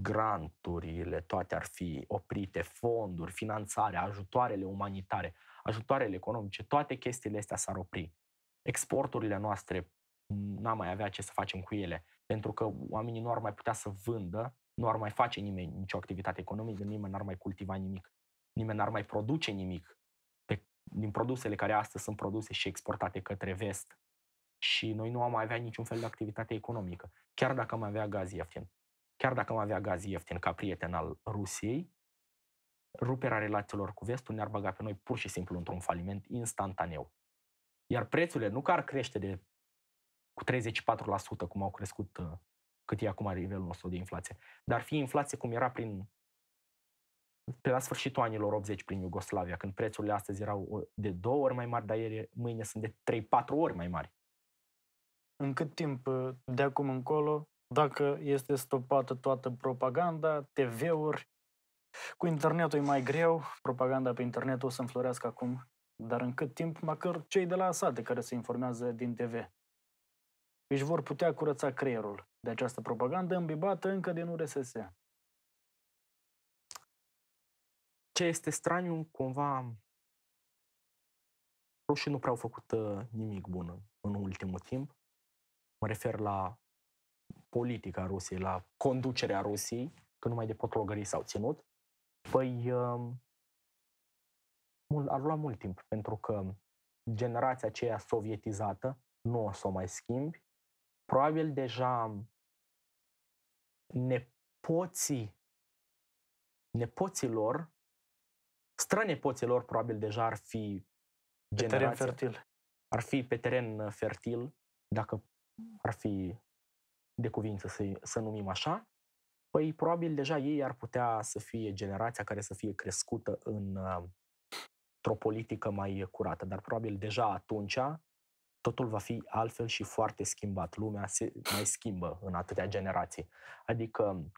granturile, toate ar fi oprite, fonduri, finanțarea, ajutoarele umanitare, ajutoarele economice, toate chestiile astea s-ar opri. Exporturile noastre n-am mai avea ce să facem cu ele, pentru că oamenii nu ar mai putea să vândă, nu ar mai face nimeni nicio activitate economică, nimeni n-ar mai cultiva nimic, nimeni n-ar mai produce nimic din produsele care astăzi sunt produse și exportate către vest. Și noi nu am mai avea niciun fel de activitate economică, chiar dacă am avea gaz ieftin. Chiar dacă am avea gaz ieftin ca prieten al Rusiei, ruperea relațiilor cu vestul ne-ar băga pe noi pur și simplu într-un faliment instantaneu. Iar prețurile nu că ar crește de cu 34%, cum au crescut, cât e acum nivelul nostru de inflație, dar ar fi inflație cum era pe la sfârșitul anilor 80 prin Iugoslavia, când prețurile astăzi erau de 2 ori mai mari, dar mâine sunt de 3-4 ori mai mari. În cât timp de acum încolo, dacă este stopată toată propaganda, TV-uri, cu internetul e mai greu, propaganda pe internet o să înflorească acum, dar în cât timp, măcar cei de la sate care se informează din TV își vor putea curăța creierul de această propagandă îmbibată încă din URSS. Ce este straniu, cumva, rușii nu prea au făcut nimic bun în ultimul timp. Mă refer la politica Rusiei, la conducerea Rusiei, că numai de potlogării s-au ținut. Păi, ar lua mult timp, pentru că generația aceea sovietizată nu o să o mai schimbi. Probabil deja nepoților, strănepoților probabil deja ar fi generația, ar fi pe teren fertil, dacă ar fi de cuvință să numim așa, păi probabil deja ei ar putea să fie generația care să fie crescută într-o politică mai curată, dar probabil deja atunci totul va fi altfel și foarte schimbat. Lumea se mai schimbă în atâtea generații. Adică,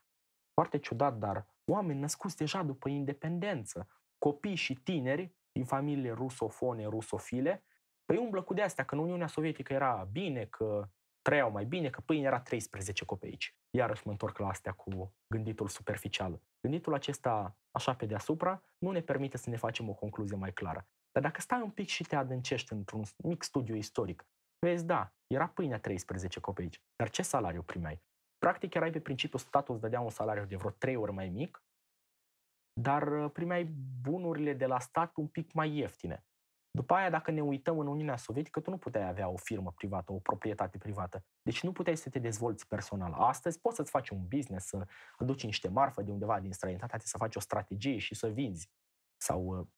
foarte ciudat, dar oameni născuți deja după independență, copii și tineri din familiile rusofone, rusofile, păi umblă cu de-astea, că în Uniunea Sovietică era bine, că trăiau mai bine, că pâinea era 13 copeici. Iarăși mă întorc la astea cu gânditul superficial. Gânditul acesta, așa pe deasupra, nu ne permite să ne facem o concluzie mai clară. Dar dacă stai un pic și te adâncești într-un mic studiu istoric, vezi, da, era pâinea 13 copeici, dar ce salariu primeai? Practic erai pe principiul statul, dădea un salariu de vreo 3 ori mai mic, dar primeai bunurile de la stat un pic mai ieftine. După aia, dacă ne uităm în Uniunea Sovietică, tu nu puteai avea o firmă privată, o proprietate privată. Deci nu puteai să te dezvolți personal. Astăzi poți să-ți faci un business, să aduci niște marfă de undeva din străinătate, să faci o strategie și să vinzi. Sau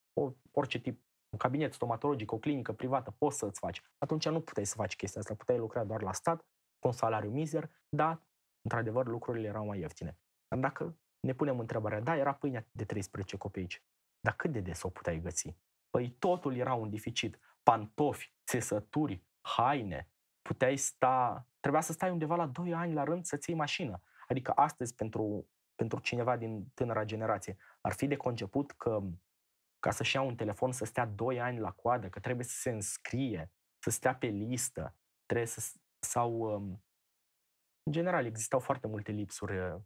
orice tip, un cabinet stomatologic, o clinică privată, poți să-ți faci. Atunci nu puteai să faci chestia asta. Puteai lucra doar la stat, cu un salariu mizer, dar, într-adevăr, lucrurile erau mai ieftine. Dar dacă ne punem întrebarea, da, era pâinea de 13 copeici, dar cât de des o puteai găsi? Păi totul era un deficit. Pantofi, țesături, haine. Trebuia să stai undeva la 2 ani la rând să-ți iei mașină. Adică astăzi, pentru cineva din tânăra generație, ar fi de conceput că ca să-și ia un telefon să stea 2 ani la coadă, că trebuie să se înscrie, să stea pe listă, trebuie în general, existau foarte multe lipsuri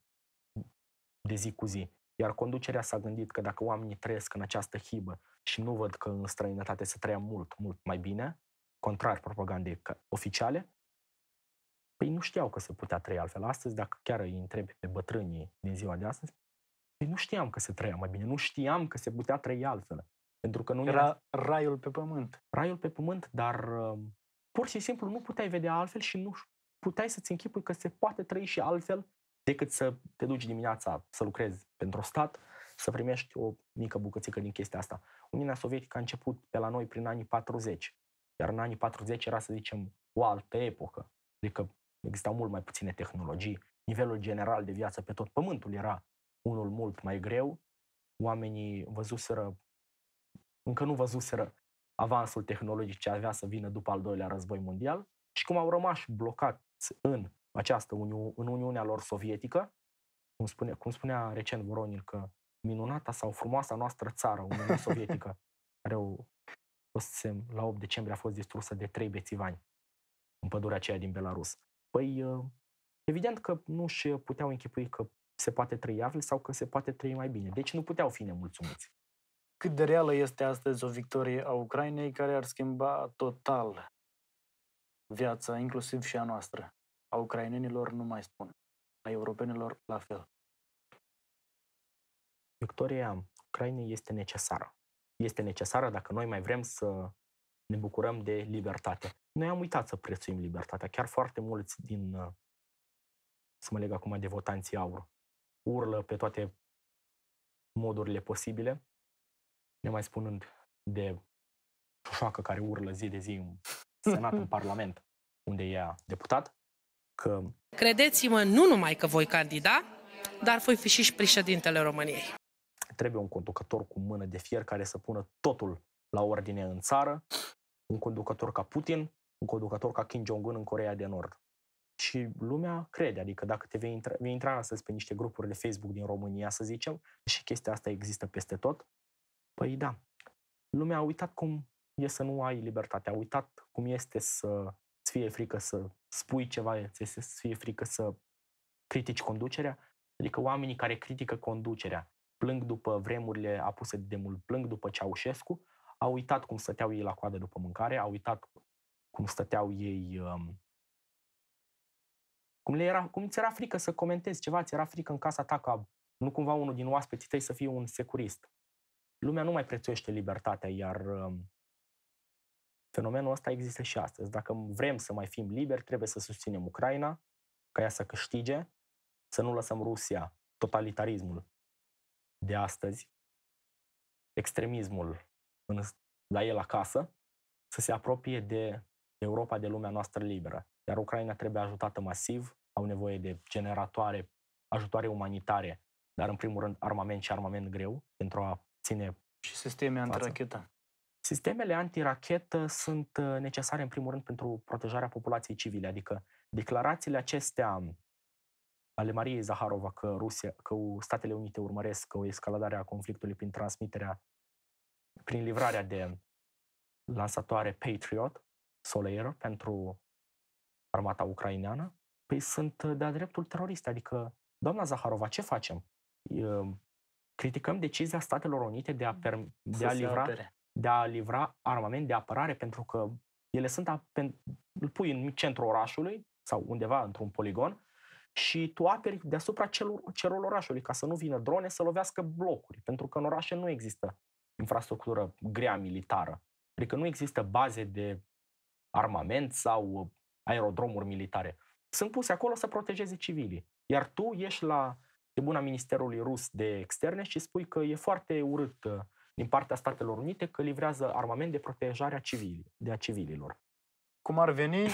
de zi cu zi. Iar conducerea s-a gândit că dacă oamenii trăiesc în această hibă și nu văd că în străinătate se trăia mult, mult mai bine, contrar propagandei oficiale, păi nu știau că se putea trăi altfel. Astăzi, dacă chiar îi întrebi pe bătrânii din ziua de astăzi, păi nu știam că se trăia mai bine, nu știam că se putea trăi altfel. Pentru că nu era raiul pe pământ. Raiul pe pământ, dar pur și simplu nu puteai vedea altfel și nu puteai să-ți închipui că se poate trăi și altfel decât să te duci dimineața să lucrezi pentru stat, să primești o mică bucățică din chestia asta. Uniunea Sovietică a început pe la noi prin anii 40, iar în anii 40 era, să zicem, o altă epocă. Adică existau mult mai puține tehnologii, nivelul general de viață pe tot pământul era unul mult mai greu, oamenii văzuseră, încă nu văzuseră avansul tehnologic ce avea să vină după al doilea război mondial și cum au rămas blocați în această Uniunea lor sovietică, cum spunea recent Voronin că minunata sau frumoasa noastră țară, Uniunea Sovietică, care la 8 decembrie a fost distrusă de 3 bețivani în pădurea aceea din Belarus. Păi, evident că nu și puteau închipui că se poate trăi altfel sau că se poate trăi mai bine. Deci nu puteau fi nemulțumiți. Cât de reală este astăzi o victorie a Ucrainei care ar schimba total viața, inclusiv și a noastră? A ucrainenilor nu mai spun. A europenilor la fel. Victoria Ucrainei este necesară. Este necesară dacă noi mai vrem să ne bucurăm de libertate. Noi am uitat să prețuim libertatea. Chiar foarte mulți din, să mă leg acum de votanții AUR, urlă pe toate modurile posibile, ne mai spunând de șoșoacă care urlă zi de zi în Senat, în Parlament, unde e deputat, că... Credeți-mă, nu numai că voi candida, dar voi fi și președintele României. Trebuie un conducător cu mână de fier care să pună totul la ordine în țară, un conducător ca Putin, un conducător ca Kim Jong-un în Coreea de Nord. Și lumea crede, adică dacă te vei intra astăzi pe niște grupuri de Facebook din România, să zicem, și chestia asta există peste tot, păi da, lumea a uitat cum e să nu ai libertate, a uitat cum este să-ți fie frică să spui ceva, să-ți fie frică să critici conducerea, adică oamenii care critică conducerea, plâng după vremurile apuse de mult, plâng după Ceaușescu, au uitat cum stăteau ei la coadă după mâncare, au uitat cum stăteau ei... Cum ți era frică să comentezi ceva, ți era frică în casa ta ca nu cumva unul din oaspeții tăi să fie un securist. Lumea nu mai prețuiește libertatea, iar fenomenul ăsta există și astăzi. Dacă vrem să mai fim liberi, trebuie să susținem Ucraina, ca ea să câștige, să nu lăsăm Rusia, totalitarismul de astăzi, extremismul la el acasă, să se apropie de Europa, de lumea noastră liberă. Iar Ucraina trebuie ajutată masiv, au nevoie de generatoare, ajutoare umanitare, dar în primul rând armament și armament greu pentru a ține... Și sisteme antirachetă. Sistemele antirachetă sunt necesare în primul rând pentru protejarea populației civile, adică declarațiile acestea ale Mariei Zaharova că Statele Unite urmăresc o escaladare a conflictului prin livrarea de lansatoare Patriot, Soler, pentru armata ucraineană, păi sunt de-a dreptul teroriste. Adică, doamna Zaharova, ce facem? Criticăm decizia Statelor Unite de a livra armament de apărare, pentru că ele îl pui în centrul orașului sau undeva într-un poligon și tu aperi deasupra celor orașului ca să nu vină drone să lovească blocuri, pentru că în orașe nu există infrastructură grea militară. Adică nu există baze de armament sau aerodromuri militare. Sunt puse acolo să protejeze civilii. Iar tu ieși la tribuna Ministerului Rus de Externe și spui că e foarte urât din partea Statelor Unite că livrează armament de protejare a civililor. Cum ar veni,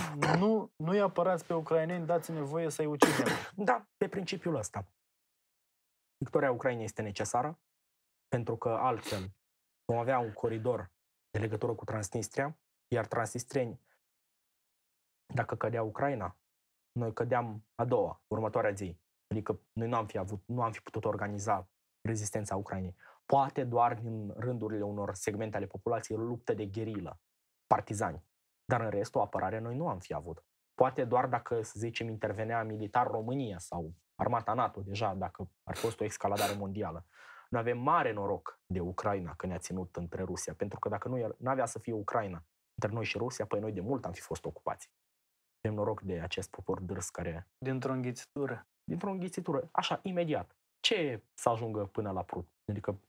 nu-i apărați pe ucraineni, dați-ne voie să-i ucidem. Da, pe principiul ăsta. Victoria Ucrainei este necesară, pentru că altfel vom avea un coridor de legătură cu Transnistria, iar transnistreni, dacă cădea Ucraina, noi cădeam a doua, următoarea zi. Adică noi nu am fi putut organiza rezistența Ucrainei. Poate doar din rândurile unor segmente ale populației, luptă de gherilă, partizani. Dar în rest, o apărare noi nu am fi avut. Poate doar dacă, să zicem, intervenea militar România sau armata NATO, deja, dacă ar fi fost o escaladare mondială. Noi avem mare noroc de Ucraina că ne-a ținut între Rusia, pentru că dacă nu avea să fie Ucraina între noi și Rusia, păi noi de mult am fi fost ocupați. Avem noroc de acest popor dârs care... Dintr-o înghițitură. Dintr-o înghițitură, așa, imediat. Ce să ajungă până la Prut? Adică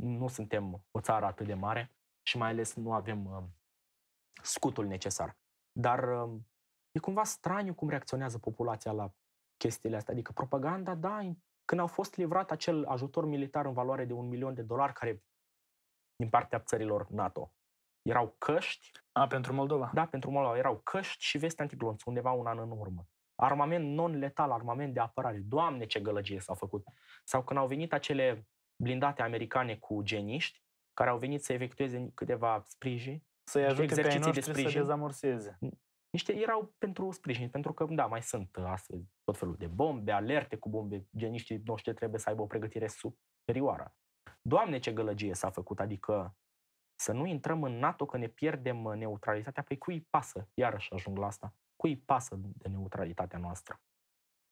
nu suntem o țară atât de mare și mai ales nu avem scutul necesar. Dar e cumva straniu cum reacționează populația la chestiile astea. Adică propaganda, da, când au fost livrat acel ajutor militar în valoare de $1 milion care din partea țărilor NATO. Erau căști. Pentru Moldova. Da, pentru Moldova. Erau căști și veste antiglonț, undeva un an în urmă. Armament non-letal, armament de apărare. Doamne, ce gălăgie s-au făcut! Sau când au venit acele blindate americane cu geniști, care au venit să efectueze câteva sprijini, să-i ajute pe ai noștri de sprijin, să dezamorseze. Niște erau pentru sprijin, pentru că, da, mai sunt astăzi tot felul de bombe, alerte cu bombe, geniștii noștri trebuie să aibă o pregătire superioară. Doamne, ce gălăgie s-a făcut, adică să nu intrăm în NATO că ne pierdem neutralitatea, păi cui pasă, iarăși ajung la asta, cui pasă de neutralitatea noastră?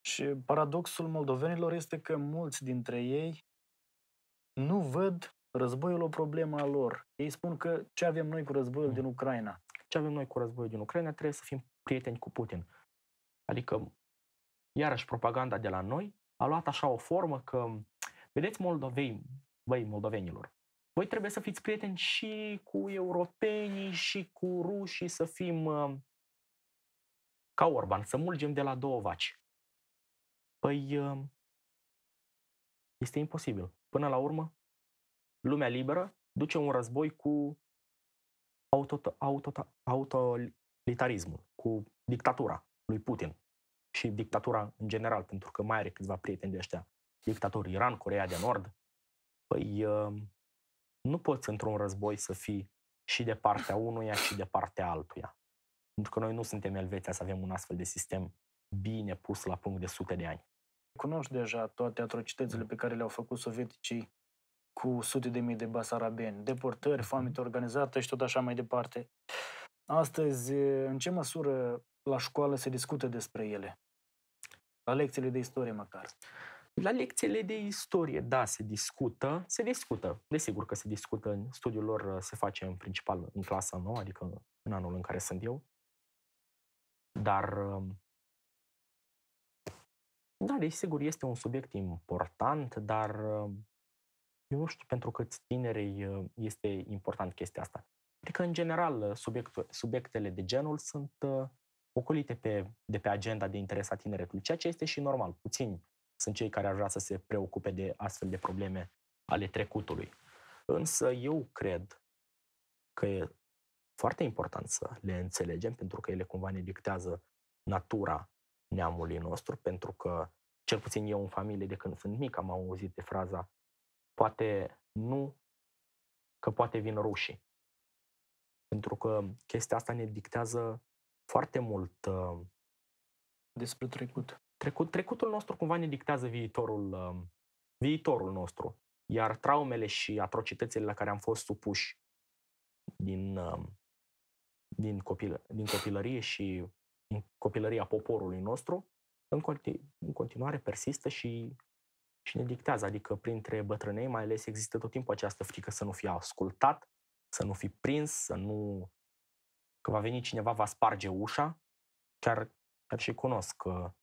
Și paradoxul moldovenilor este că mulți dintre ei nu văd războiul o problemă a lor. Ei spun că ce avem noi cu războiul din Ucraina? Ce avem noi cu războiul din Ucraina? Trebuie să fim prieteni cu Putin. Adică, iarăși, propaganda de la noi a luat așa o formă că, vedeți, moldovenilor, voi trebuie să fiți prieteni și cu europenii și cu rușii, să fim ca Orban, să mulgem de la două vaci. Păi, este imposibil. Până la urmă, lumea liberă duce un război cu autoritarismul, cu dictatura lui Putin și dictatura în general, pentru că mai are câțiva prieteni de ăștia dictatori, Iran, Coreea de Nord. Păi, nu poți într-un război să fii și de partea unuia și de partea altuia. Pentru că noi nu suntem Elveția să avem un astfel de sistem bine pus la punct de sute de ani. Cunoști deja toate atrocitățile pe care le-au făcut sovieticii cu sute de mii de basarabeni, deportări, foamete organizată și tot așa mai departe. Astăzi, în ce măsură la școală se discută despre ele? La lecțiile de istorie măcar. La lecțiile de istorie, da, se discută. Desigur că se discută, studiul lor se face în principal în clasa nouă, adică în anul în care sunt eu. Dar, da, desigur, este un subiect important, dar eu nu știu pentru câți tineri este important chestia asta. Adică, în general, subiectele de genul sunt ocolite de pe agenda de interes a tineretului, ceea ce este și normal. Puțini sunt cei care ar vrea să se preocupe de astfel de probleme ale trecutului. Însă eu cred că e foarte important să le înțelegem, pentru că ele cumva ne dictează natura neamului nostru, pentru că, cel puțin eu în familie, de când sunt mic, am auzit de fraza poate vin rușii. Pentru că chestia asta ne dictează foarte mult despre trecut. Trecutul nostru cumva ne dictează viitorul nostru. Iar traumele și atrocitățile la care am fost supuși din copilărie și din copilăria poporului nostru, în continuare persistă și ne dictează. Adică printre bătrânei mai ales există tot timpul această frică să nu fii ascultat, să nu fii prins, că va veni cineva, va sparge ușa. Chiar și cunosc că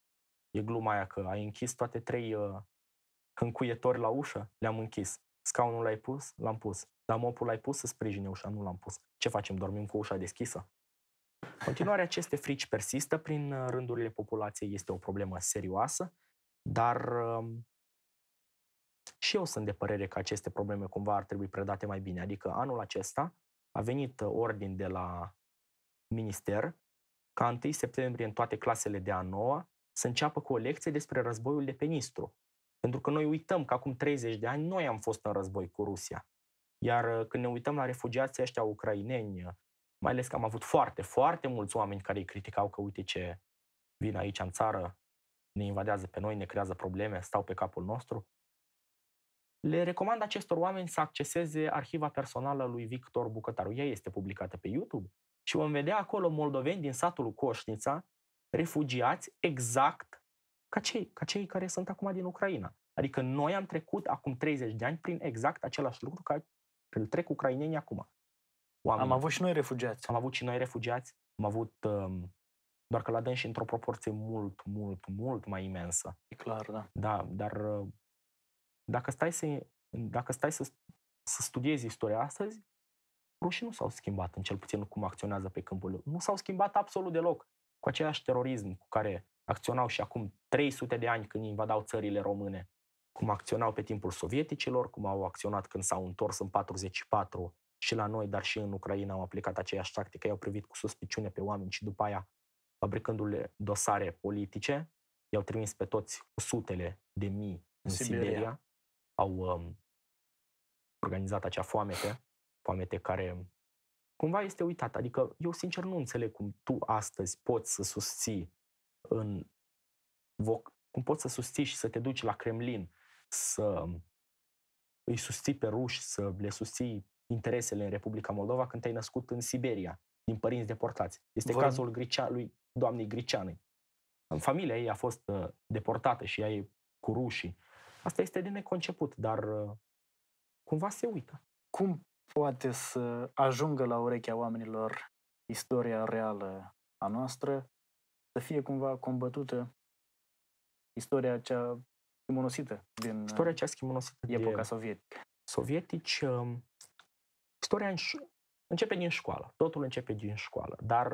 e gluma aia că ai închis toate trei încuietori la ușă, le-am închis. Scaunul l-ai pus? L-am pus. Dar mopul l-ai pus să sprijine ușa? Nu l-am pus. Ce facem? Dormim cu ușa deschisă? În continuare, aceste frici persistă prin rândurile populației, este o problemă serioasă, dar și eu sunt de părere că aceste probleme cumva ar trebui predate mai bine. Adică anul acesta a venit ordin de la minister ca 1 septembrie în toate clasele de a 9-a să înceapă cu o lecție despre războiul de pe Nistru. Pentru că noi uităm că acum 30 de ani noi am fost în război cu Rusia. Iar când ne uităm la refugiații ăștia ucraineni, mai ales că am avut foarte, foarte mulți oameni care îi criticau că uite ce vin aici în țară, ne invadează pe noi, ne creează probleme, stau pe capul nostru. Le recomand acestor oameni să acceseze arhiva personală lui Victor Bucătaru. Ea este publicată pe YouTube și vom vedea acolo moldoveni din satul Coșnița, refugiați exact ca cei care sunt acum din Ucraina. Adică noi am trecut acum 30 de ani prin exact același lucru ca îl trec ucrainenii acum. Oamenii. Am avut și noi refugiați. Am avut, doar că la dânsi într-o proporție mult mai imensă. E clar, da. Da, dar dacă stai să studiezi istoria astăzi, rușii nu s-au schimbat, în cel puțin cum acționează pe câmpul lor. Nu s-au schimbat absolut deloc. Cu același terorism cu care acționau și acum 300 de ani când invadau țările române, cum acționau pe timpul sovieticilor, cum au acționat când s-au întors în 44 și la noi, dar și în Ucraina au aplicat aceeași tactică, i-au privit cu suspiciune pe oameni și după aia, fabricându-le dosare politice, i-au trimis pe toți cu sutele de mii în Siberia. Au organizat acea foamete care cumva este uitată. Adică eu sincer nu înțeleg cum tu astăzi poți să susții cum poți să susții și să te duci la Kremlin să îi susții pe ruși, să le susții interesele în Republica Moldova când te-ai născut în Siberia, din părinți deportați. Este cazul lui doamnei Griceanu. Familia ei a fost deportată și ea e cu rușii. Asta este de neconceput, dar cumva se uită. Cum poate să ajungă la urechea oamenilor istoria reală a noastră, să fie cumva combătută istoria cea schimonosită din epoca sovietică? Sovietici, istoria începe din școală. Totul începe din școală. Dar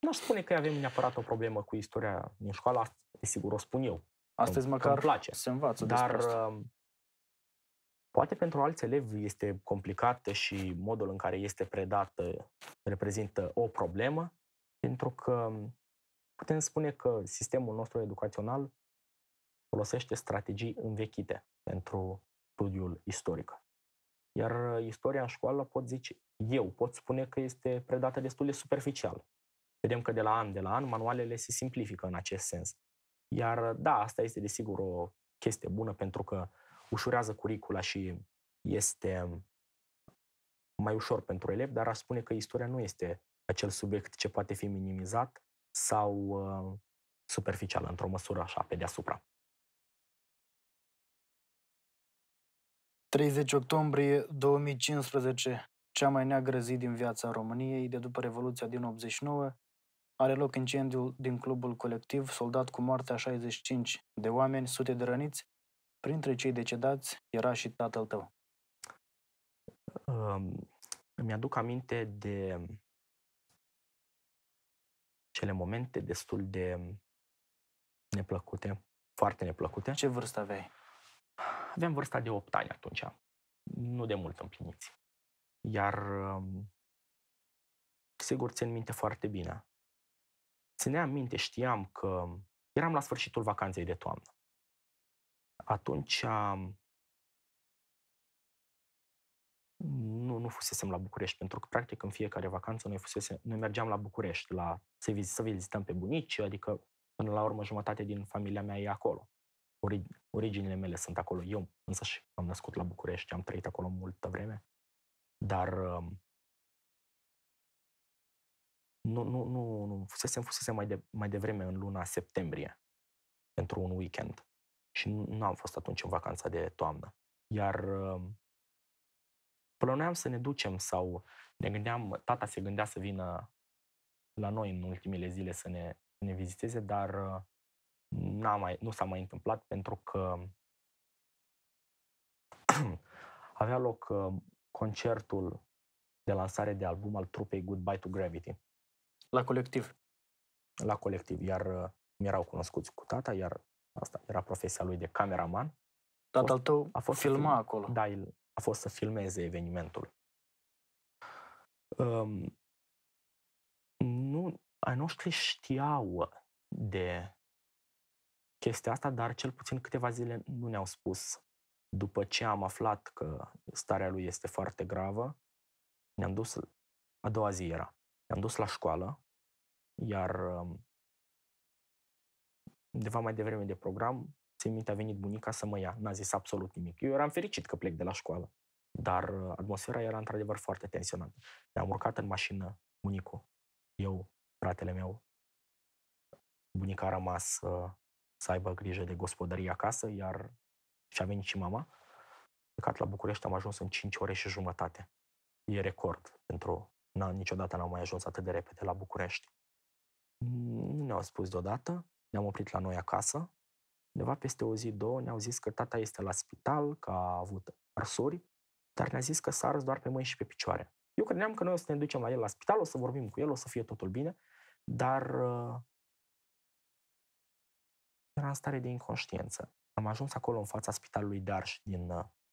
n-aș spune că avem neapărat o problemă cu istoria din școală. Asta, desigur, o spun eu. Astăzi măcar îmi place. Se învață. Dar poate pentru alți elevi este complicată și modul în care este predată reprezintă o problemă, pentru că putem spune că sistemul nostru educațional folosește strategii învechite pentru studiul istoric. Iar istoria în școală, pot spune că este predată destul de superficial. Vedem că de la an, manualele se simplifică în acest sens. Iar da, asta este desigur o chestie bună pentru că ușurează curicula și este mai ușor pentru elevi, dar aș spune că istoria nu este acel subiect ce poate fi minimizat sau superficial, într-o măsură așa, pe deasupra. 30 octombrie 2015, cea mai neagră zi din viața României de după Revoluția din 89, are loc incendiul din clubul Colectiv, soldat cu moartea 65 de oameni, sute de răniți. Printre cei decedați era și tatăl tău. Îmi aduc aminte de cele momente destul de neplăcute, foarte neplăcute. Ce vârstă aveai? Aveam vârsta de 8 ani atunci, nu de mult împliniți. Iar sigur țin minte foarte bine. Țineam minte, știam că eram la sfârșitul vacanței de toamnă. Atunci nu fusesem la București, pentru că practic în fiecare vacanță noi mergeam la București să vizităm pe bunici, adică până la urmă jumătate din familia mea e acolo. Originile mele sunt acolo. Eu însă și am născut la București, am trăit acolo multă vreme, dar nu fusesem mai devreme în luna septembrie pentru un weekend. Și nu am fost atunci în vacanța de toamnă. Iar plănuiam să ne ducem sau ne gândeam, tata se gândea să vină la noi în ultimele zile să ne viziteze, dar nu s-a mai întâmplat pentru că avea loc concertul de lansare de album al trupei Goodbye to Gravity. La Colectiv. La Colectiv, iar mi-erau cunoscuți cu tata, iar asta era profesia lui de cameraman. Tatăl tău filma acolo. Da, el a fost să filmeze evenimentul. Ai noștri știau de chestia asta, dar cel puțin câteva zile nu ne-au spus. După ce am aflat că starea lui este foarte gravă, ne-am dus, a doua zi era, ne-am dus la școală, iar undeva mai devreme de program, țin minte, a venit bunica să mă ia. N-a zis absolut nimic. Eu eram fericit că plec de la școală, dar atmosfera era într-adevăr foarte tensionantă. Ne-am urcat în mașină, bunicul, eu, fratele meu. Bunica a rămas să aibă grijă de gospodărie acasă, iar și-a venit și mama. Plecat la București, am ajuns în 5 ore și jumătate. E record, pentru niciodată n-am mai ajuns atât de repede la București. Nu ne-au spus deodată. Ne-am oprit la noi acasă. Undeva peste o zi, două, ne-au zis că tata este la spital, că a avut arsuri, dar ne-a zis că s-a ars doar pe mâini și pe picioare. Eu credeam că noi o să ne ducem la el la spital, o să vorbim cu el, o să fie totul bine, dar era în stare de inconștiență. Am ajuns acolo în fața spitalului de Arș din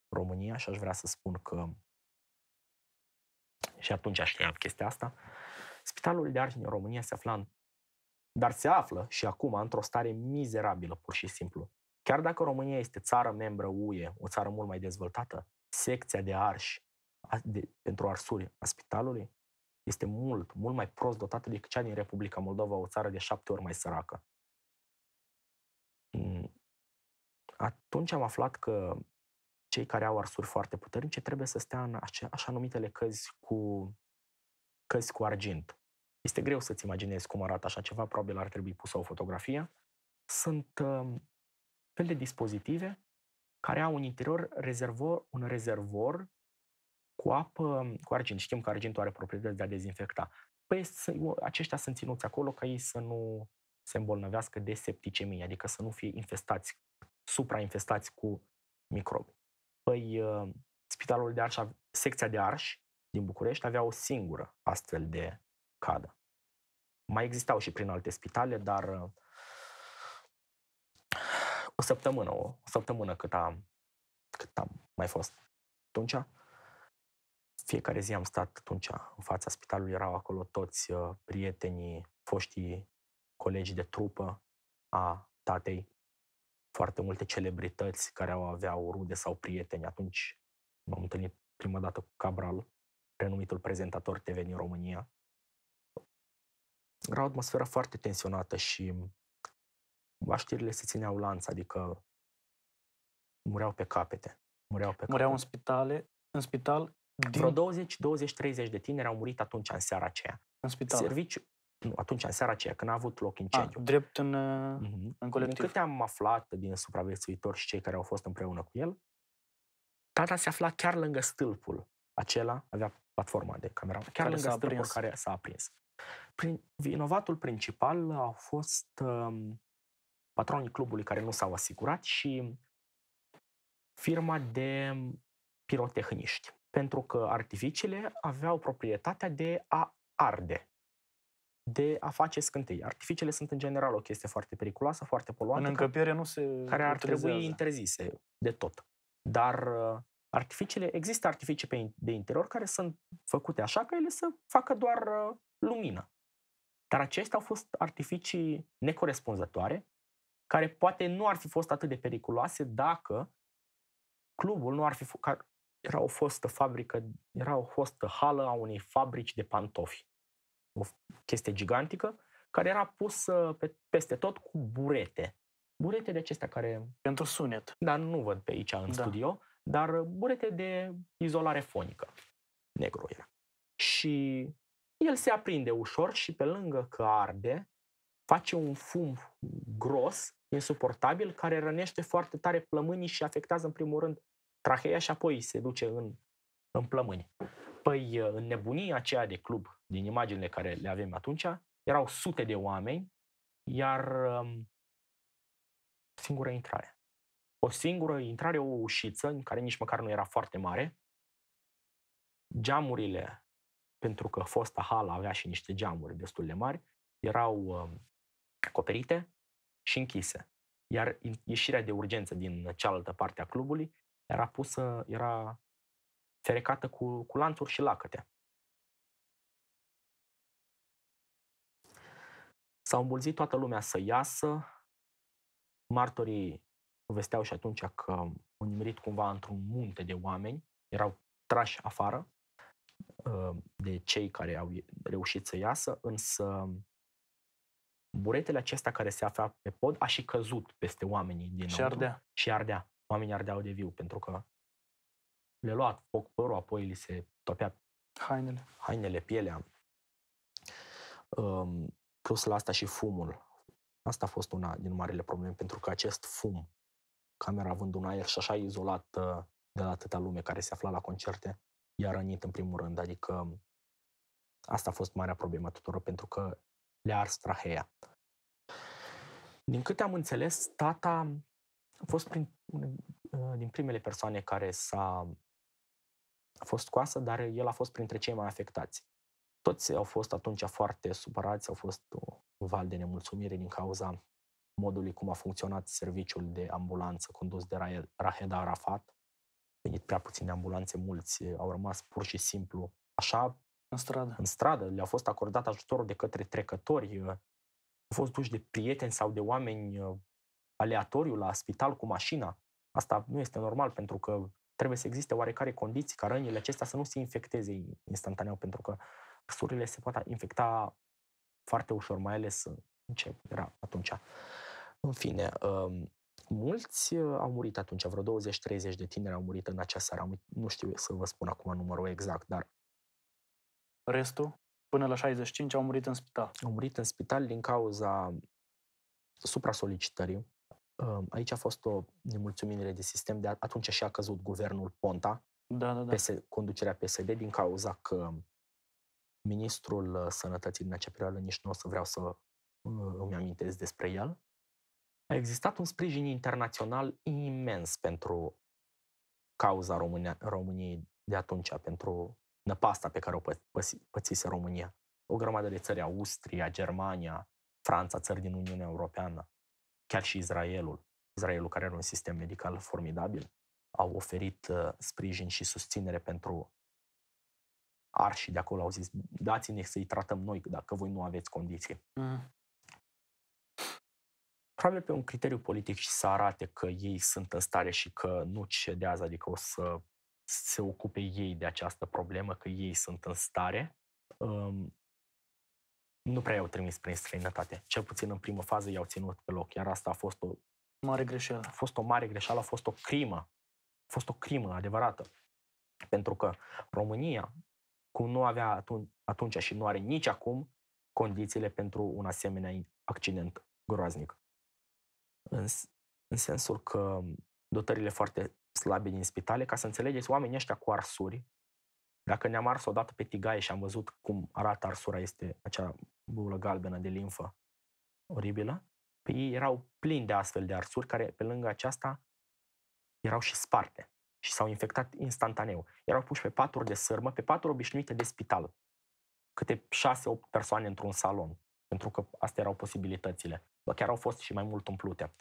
România și aș vrea să spun că și atunci știam chestia asta. Spitalul de Arș din România se afla dar se află și acum într-o stare mizerabilă, pur și simplu. Chiar dacă România este țară membră UE, o țară mult mai dezvoltată, secția de arși pentru arsuri a spitalului este mult mai prost dotată decât cea din Republica Moldova, o țară de 7 ori mai săracă. Atunci am aflat că cei care au arsuri foarte puternice trebuie să stea în așa numitele căzi cu argint. Este greu să-ți imaginezi cum arată așa ceva, probabil ar trebui pusă o fotografie. Sunt fel de dispozitive care au în interior un rezervor cu apă, cu argint. Știm că argintul are proprietăți de a dezinfecta. Păi aceștia sunt ținuți acolo ca ei să nu se îmbolnăvească de septicemie, adică să nu fie infestați, suprainfestați cu microbi. Păi spitalul de arși, secția de arși din București avea o singură astfel de cadă. Mai existau și prin alte spitale, dar o săptămână cât am mai fost. Atunci, fiecare zi am stat atunci în fața spitalului, erau acolo toți prietenii, foștii colegi de trupă a tatei, foarte multe celebrități care aveau rude sau prieteni. Atunci m-am întâlnit prima dată cu Cabral, renumitul prezentator TV din România. Era o atmosferă foarte tensionată și știrile se țineau lanț, adică mureau pe capete. Mureau în spital. Vreo 20-30 de tineri au murit atunci în seara aceea. În spital? Atunci în seara aceea, când a avut loc incendiu. Drept în Colectiv. Din câte am aflat din supraviețuitori și cei care au fost împreună cu el, tata se afla chiar lângă stâlpul acela, avea platforma de camera, chiar lângă stâlpul care s-a aprins. Vinovatul principal au fost patronii clubului care nu s-au asigurat și firma de pirotehniști, pentru că artificiile aveau proprietatea de a arde, de a face scântei. Artificiile sunt în general o chestie foarte periculoasă, foarte poluantă, în încăpere nu se care ar trebui interzise de tot. Dar există artificii de interior care sunt făcute așa că ele să facă doar lumină. Dar acestea au fost artificii necorespunzătoare, care poate nu ar fi fost atât de periculoase dacă clubul nu ar fi era o fostă fabrică, era o fostă hală a unei fabrici de pantofi. O chestie gigantică, care era pusă peste tot cu burete. Burete de acestea care... Pentru sunet. Dar nu văd pe aici în studio, dar burete de izolare fonică. Negru era. Și el se aprinde ușor și pe lângă că arde, face un fum gros, insuportabil, care rănește foarte tare plămânii și afectează în primul rând traheea și apoi se duce în plămâni. Păi în nebunia aceea de club, din imaginile care le avem atunci, erau sute de oameni, iar o singură intrare, o ușiță, în care nici măcar nu era foarte mare, geamurile, pentru că fosta hală avea și niște geamuri destul de mari, erau acoperite și închise. Iar ieșirea de urgență din cealaltă parte a clubului era ferecată cu lanțuri și lacăte. S-a îmbulzit toată lumea să iasă. Martorii povesteau și atunci că au nimerit cumva într-un munte de oameni, erau trași afară de cei care au reușit să iasă, însă buretele acesta care se afla pe pod a și căzut peste oamenii din și ardea. Oamenii ardeau de viu pentru că le lua foc părul, apoi li se topea hainele, pielea. Plus la asta și fumul. Asta a fost una din marile probleme, pentru că acest fum, camera având un aer și așa izolat de la atâta lume care se afla la concerte, i-a rănit în primul rând. Adică asta a fost marea problemă tuturor, pentru că le-a ars traheea. Din câte am înțeles, tata a fost din primele persoane care a fost scoasă, dar el a fost printre cei mai afectați. Toți au fost atunci foarte supărați, au fost un val de nemulțumire din cauza modului cum a funcționat serviciul de ambulanță condus de Raheda Arafat. Venit prea puține ambulanțe, mulți au rămas pur și simplu așa în stradă. Le-a fost acordat ajutorul de către trecători, au fost duși de prieteni sau de oameni aleatoriu la spital cu mașina. Asta nu este normal, pentru că trebuie să existe oarecare condiții ca rănile acestea să nu se infecteze instantaneu, pentru că surile se pot infecta foarte ușor, mai ales în ce era atunci. În fine, mulți au murit atunci, vreo 20-30 de tineri au murit în acea seară. Nu știu să vă spun acum numărul exact, dar... Restul, până la 65, au murit în spital. Au murit în spital din cauza supra-solicitării. Aici a fost o nemulțumire de sistem, de atunci și a căzut guvernul Ponta, da. Conducerea PSD, din cauza că ministrul sănătății din acea perioadă, nici nu o să vreau să îmi amintesc despre el. A existat un sprijin internațional imens pentru cauza României de atunci, pentru năpasta pe care o pățise România. O grămadă de țări, Austria, Germania, Franța, țări din Uniunea Europeană, chiar și Israelul care are un sistem medical formidabil, au oferit sprijin și susținere pentru arși de acolo. Au zis, dați-ne să-i tratăm noi, dacă voi nu aveți condiții. Probabil pe un criteriu politic și să arate că ei sunt în stare și că nu cedează, adică o să se ocupe ei de această problemă, că ei sunt în stare. Nu prea i-au trimis prin străinătate. Cel puțin în primă fază i-au ținut pe loc, iar asta a fost o mare greșeală. A fost o mare greșeală, a fost o crimă. A fost o crimă adevărată. Pentru că România, cum nu avea atunci și nu are nici acum condițiile pentru un asemenea accident groaznic. În sensul că dotările foarte slabe din spitale, ca să înțelegeți, oamenii ăștia cu arsuri, dacă ne-am ars odată pe tigaie și am văzut cum arată arsura, este acea bulă galbenă de limfă oribilă, pe ei erau plini de astfel de arsuri care, pe lângă aceasta, erau și sparte și s-au infectat instantaneu. Erau puși pe paturi de sârmă, pe paturi obișnuite de spital, câte 6-8 persoane într-un salon, pentru că astea erau posibilitățile. Chiar au fost și mai mult umplute.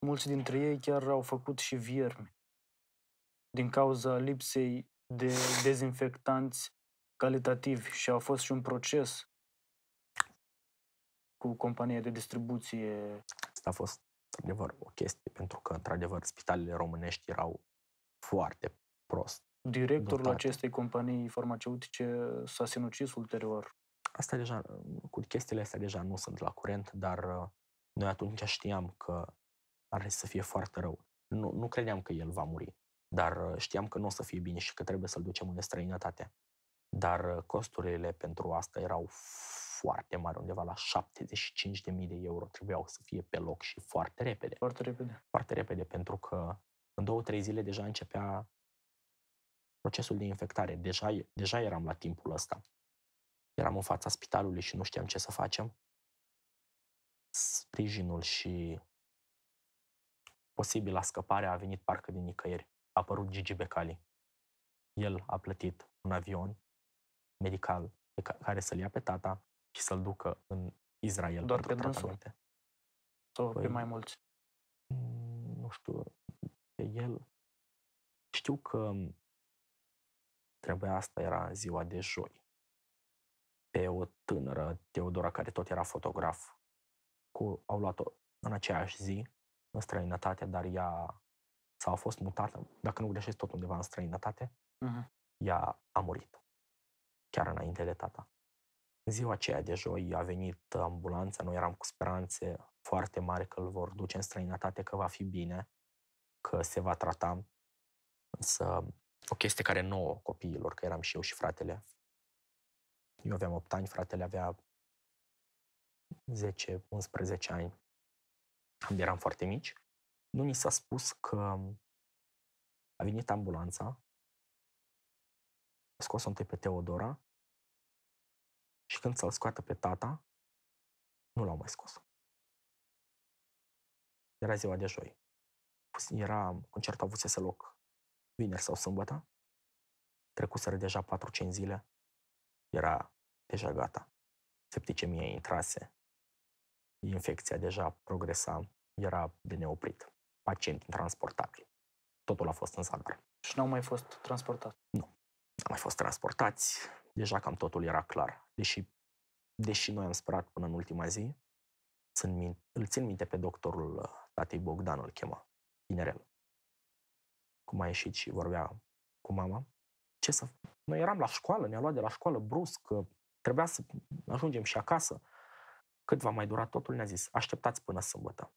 Mulți dintre ei chiar au făcut și viermi din cauza lipsei de dezinfectanți calitativi și a fost și un proces cu compania de distribuție. Asta a fost, într-adevăr, o chestie, pentru că, într-adevăr, spitalele românești erau foarte prost. Directorul acestei companii farmaceutice s-a sinucis ulterior. Asta deja, cu chestiile astea deja nu sunt la curent, dar noi atunci știam că ar să fie foarte rău. Nu credeam că el va muri, dar știam că nu o să fie bine și că trebuie să-l ducem în străinătate. Dar costurile pentru asta erau foarte mari, undeva la 75.000 de euro. Trebuiau să fie pe loc și foarte repede. Foarte repede. Foarte repede, pentru că în 2-3 zile deja începea procesul de infectare. Deja eram la timpul ăsta. Eram în fața spitalului și nu știam ce să facem. Sprijinul și posibilă scăpare a venit parcă din nicăieri. A apărut Gigi Becali. El a plătit un avion medical pe care să-l ia pe tata și să-l ducă în Israel. Doar pe dânsul? Sau pe mai mulți? Nu știu. Pe el... Știu că asta era ziua de joi. Pe o tânără, Teodora, care tot era fotograf, au luat-o în aceeași zi în străinătate, dar ea s-a fost mutată, dacă nu greșesc, tot undeva în străinătate. Ea a murit, chiar înainte de tata. Ziua aceea de joi a venit ambulanța, noi eram cu speranțe foarte mari că îl vor duce în străinătate, că va fi bine, că se va trata, însă o chestie care nouă copiilor, că eram și eu și fratele. Eu aveam 8 ani, fratele avea 10-11 ani. Eram foarte mici. Nu mi s-a spus că a venit ambulanța, a scos-o întâi pe Teodora și când să-l scoată pe tata, nu l-au mai scos. Era ziua de joi. Concertul avusese loc vineri sau sâmbătă, trecuseră deja 4-5 zile, era deja gata. Septicemia intrase, infecția deja progresa, era de neoprit. Pacient intransportabil. Totul a fost în zadar. Și n-au mai fost transportați? Nu. N-au mai fost transportați, deja cam totul era clar. Deși noi am sperat până în ultima zi, îl țin minte pe doctorul Tatei Bogdan îl chema, tinerel. Cum a ieșit și vorbea cu mama. Ce să... Noi eram la școală, ne-a luat de la școală brusc, trebuia să ajungem și acasă. Cât va mai dura totul, ne-a zis, așteptați până sâmbătă.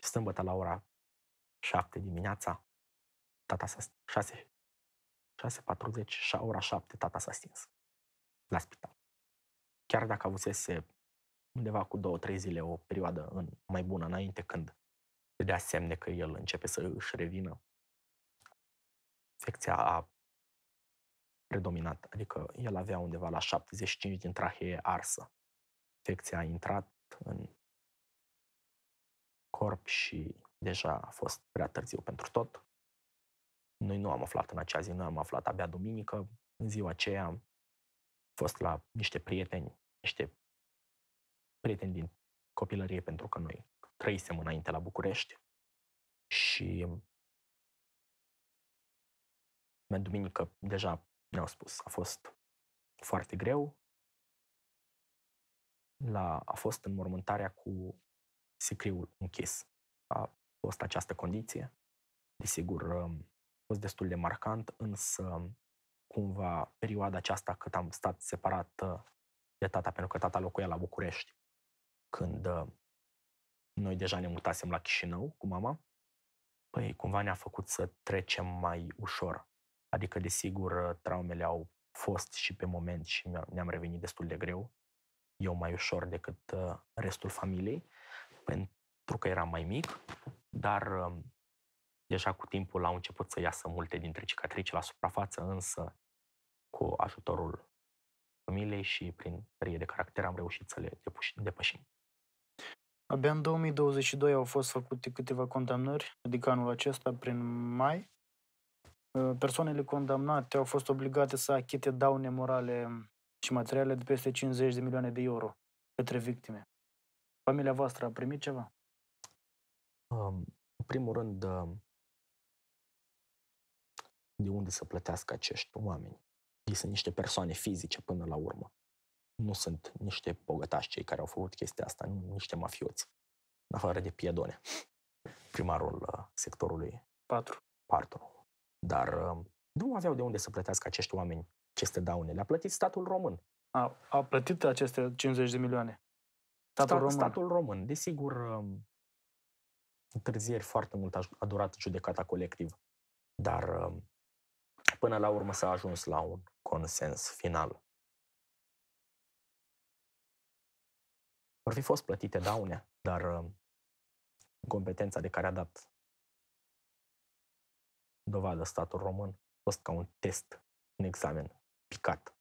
Sâmbătă la ora 7 dimineața, tata s-a stins. 6:40 și ora 7, tata s-a stins la spital. Chiar dacă avusese undeva cu 2-3 zile o perioadă mai bună înainte, când se dea semne că el începe să își revină, infecția a predominat, adică el avea undeva la 75 din trahee arsă. Infecția a intrat în corp și deja a fost prea târziu pentru tot. Noi nu am aflat în acea zi, noi am aflat abia duminică. În ziua aceea am fost la niște prieteni din copilărie, pentru că noi trăisem înainte la București și duminică deja ne-au spus, a fost foarte greu. A fost înmormântarea cu sicriul închis. A fost această condiție. Desigur, a fost destul de marcant, însă cumva perioada aceasta cât am stat separat de tata, pentru că tata locuia la București, când noi deja ne mutasem la Chișinău cu mama, păi cumva ne-a făcut să trecem mai ușor. Adică, desigur, traumele au fost și pe moment și ne-am revenit destul de greu, eu mai ușor decât restul familiei, pentru că eram mai mic, dar deja cu timpul au început să iasă multe dintre cicatrici la suprafață, însă cu ajutorul familiei și prin tărie de caracter am reușit să le depășim. Abia în 2022 au fost făcute câteva condamnări, adică anul acesta, prin mai. Persoanele condamnate au fost obligate să achite daune morale și materiale de peste 50 de milioane de euro către victime. Familia voastră a primit ceva? În primul rând, de unde să plătească acești oameni? Ei sunt niște persoane fizice până la urmă. Nu sunt niște bogătași cei care au făcut chestia asta, nu niște mafioți. În afară de Piedone, primarul sectorului 4. Dar nu aveau de unde să plătească acești oameni aceste daune. Le-a plătit statul român. A plătit aceste 50 de milioane? Statul român. Desigur, întârzieri foarte mult a durat judecata Colectiv. Dar până la urmă s-a ajuns la un consens final. Vor fi fost plătite daune, dar competența de care a dat dovadă statul român a fost ca un test, un examen picat,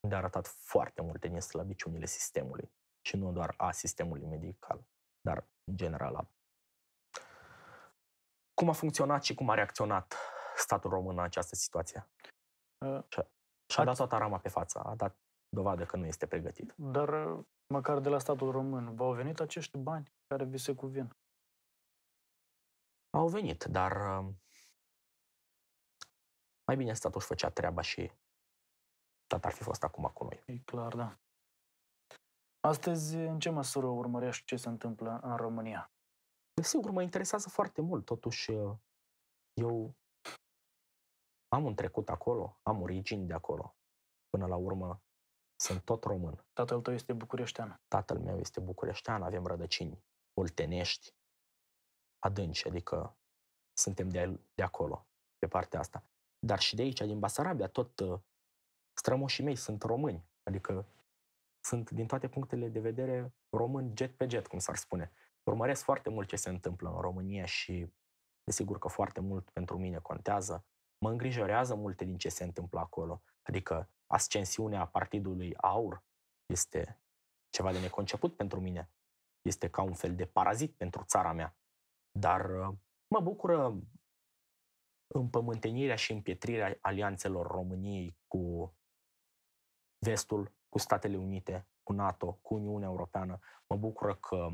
unde a arătat foarte multe din slăbiciunile sistemului și nu doar a sistemului medical, dar în general a cum a funcționat și cum a reacționat statul român în această situație. Și-a dat toată rama pe față, a dat dovadă că nu este pregătit. Dar măcar de la statul român v-au venit acești bani care vi se cuvin? Au venit, dar mai bine statul își făcea treaba și tata ar fi fost acum cu noi. E clar, da. Astăzi, în ce măsură urmărești ce se întâmplă în România? Desigur, mă interesează foarte mult. Totuși, eu am un trecut acolo, am origini de acolo. Până la urmă, sunt tot român. Tatăl tău este bucureștean? Tatăl meu este bucureștean, avem rădăcini oltenești adânci, adică suntem de acolo, pe partea asta. Dar și de aici, din Basarabia, tot strămoșii mei sunt români. Adică sunt, din toate punctele de vedere, români jet pe jet, cum s-ar spune. Urmăresc foarte mult ce se întâmplă în România și desigur că foarte mult pentru mine contează. Mă îngrijorează multe din ce se întâmplă acolo. Adică ascensiunea partidului AUR este ceva de neconceput pentru mine. Este ca un fel de parazit pentru țara mea. Dar mă bucură împământenirea și împietrirea alianțelor României cu Vestul, cu Statele Unite, cu NATO, cu Uniunea Europeană. Mă bucură că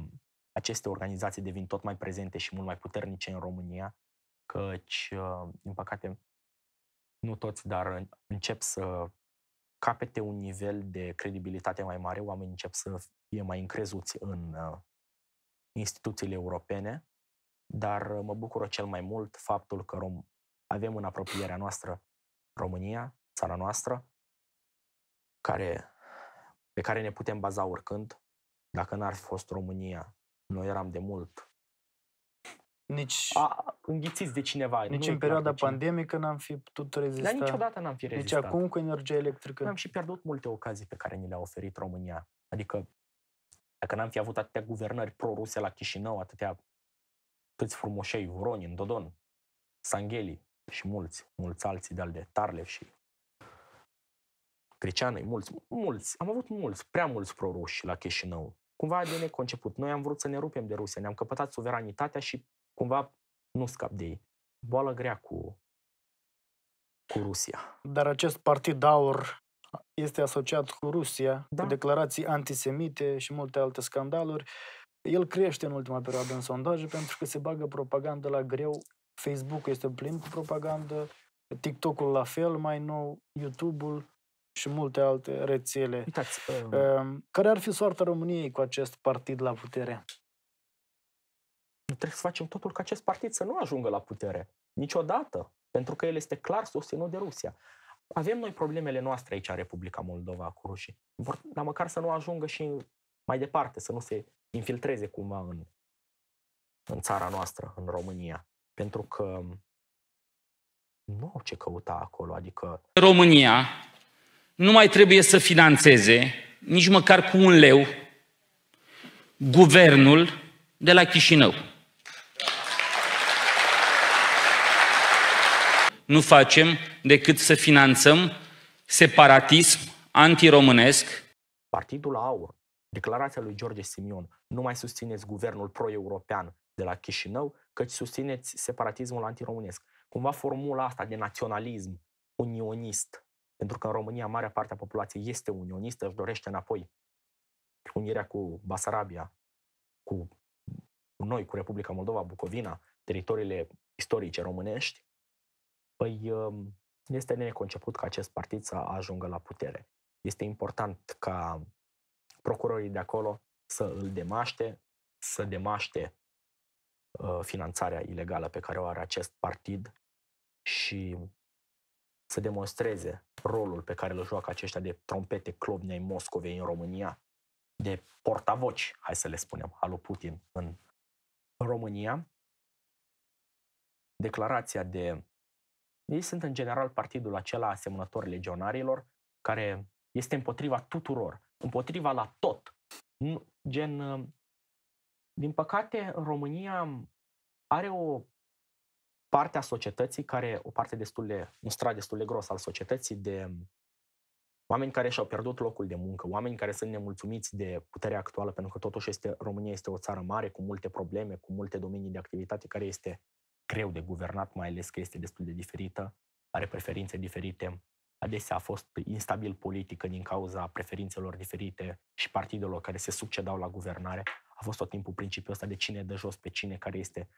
aceste organizații devin tot mai prezente și mult mai puternice în România, căci, din păcate, nu toți, dar încep să capete un nivel de credibilitate mai mare, oamenii încep să fie mai încrezuți în instituțiile europene, dar mă bucură cel mai mult faptul că avem în apropierea noastră România, țara noastră, pe care ne putem baza oricând. Dacă n-ar fi fost România, noi eram de mult înghițiți de cineva. Nici în perioada pandemică n-am fi putut rezista. Dar niciodată n-am fi rezistat. Nici acum cu energia electrică. Noi am și pierdut multe ocazii pe care ni le-a oferit România. Adică, dacă n-am fi avut atâtea guvernări pro-ruse la Chișinău, atâți frumoșei, Voronin, Dodon, Sangheli și mulți alții de Tarlev și Greceanu, am avut prea mulți proruși la Chișinău. Cumva de neconceput. Noi am vrut să ne rupem de Rusia, ne-am căpătat suveranitatea și cumva nu scap de ei. Boală grea cu Rusia. Dar acest partid AUR este asociat cu Rusia, da, cu declarații antisemite și multe alte scandaluri. El crește în ultima perioadă în sondaje pentru că se bagă propagandă la greu. Facebook-ul este plin cu propagandă, TikTok-ul la fel, mai nou, YouTube-ul și multe alte rețele. Uitați, care ar fi soarta României cu acest partid la putere? Trebuie să facem totul ca acest partid să nu ajungă la putere. Niciodată. Pentru că el este clar susținut de Rusia. Avem noi problemele noastre aici, Republica Moldova, cu rușii. Dar măcar să nu ajungă și mai departe, să nu se infiltreze cumva în țara noastră, în România. Pentru că nu au ce căuta acolo. Adică România nu mai trebuie să finanțeze, nici măcar cu 1 leu, guvernul de la Chișinău. Nu facem decât să finanțăm separatism antiromânesc. Partidul AUR, declarația lui George Simion, nu mai susțineți guvernul pro-european de la Chișinău, căci susțineți separatismul antiromânesc. Cumva formula asta de naționalism unionist, pentru că în România marea parte a populației este unionistă, își dorește înapoi unirea cu Basarabia, cu noi, cu Republica Moldova, Bucovina, teritoriile istorice românești. Păi este neconceput ca acest partid să ajungă la putere. Este important ca procurorii de acolo să îl demaște, să demaște finanțarea ilegală pe care o are acest partid și să demonstreze rolul pe care îl joacă aceștia de trompete clopne ai Moscovei în România, de portavoci, hai să le spunem, al lui Putin în România. Declarația de... Ei sunt în general partidul acela asemănător legionarilor, care este împotriva tuturor, împotriva la tot. Din păcate, România are o parte a societății care, un strat destul de gros al societății de oameni care și-au pierdut locul de muncă, oameni care sunt nemulțumiți de puterea actuală, pentru că totuși România este o țară mare, cu multe probleme, cu multe domenii de activitate, care este greu de guvernat, mai ales că este destul de diferită, are preferințe diferite. Adesea a fost instabil politică din cauza preferințelor diferite și partidelor care se succedau la guvernare. A fost tot timpul principiul ăsta de cine dă jos pe cine, care este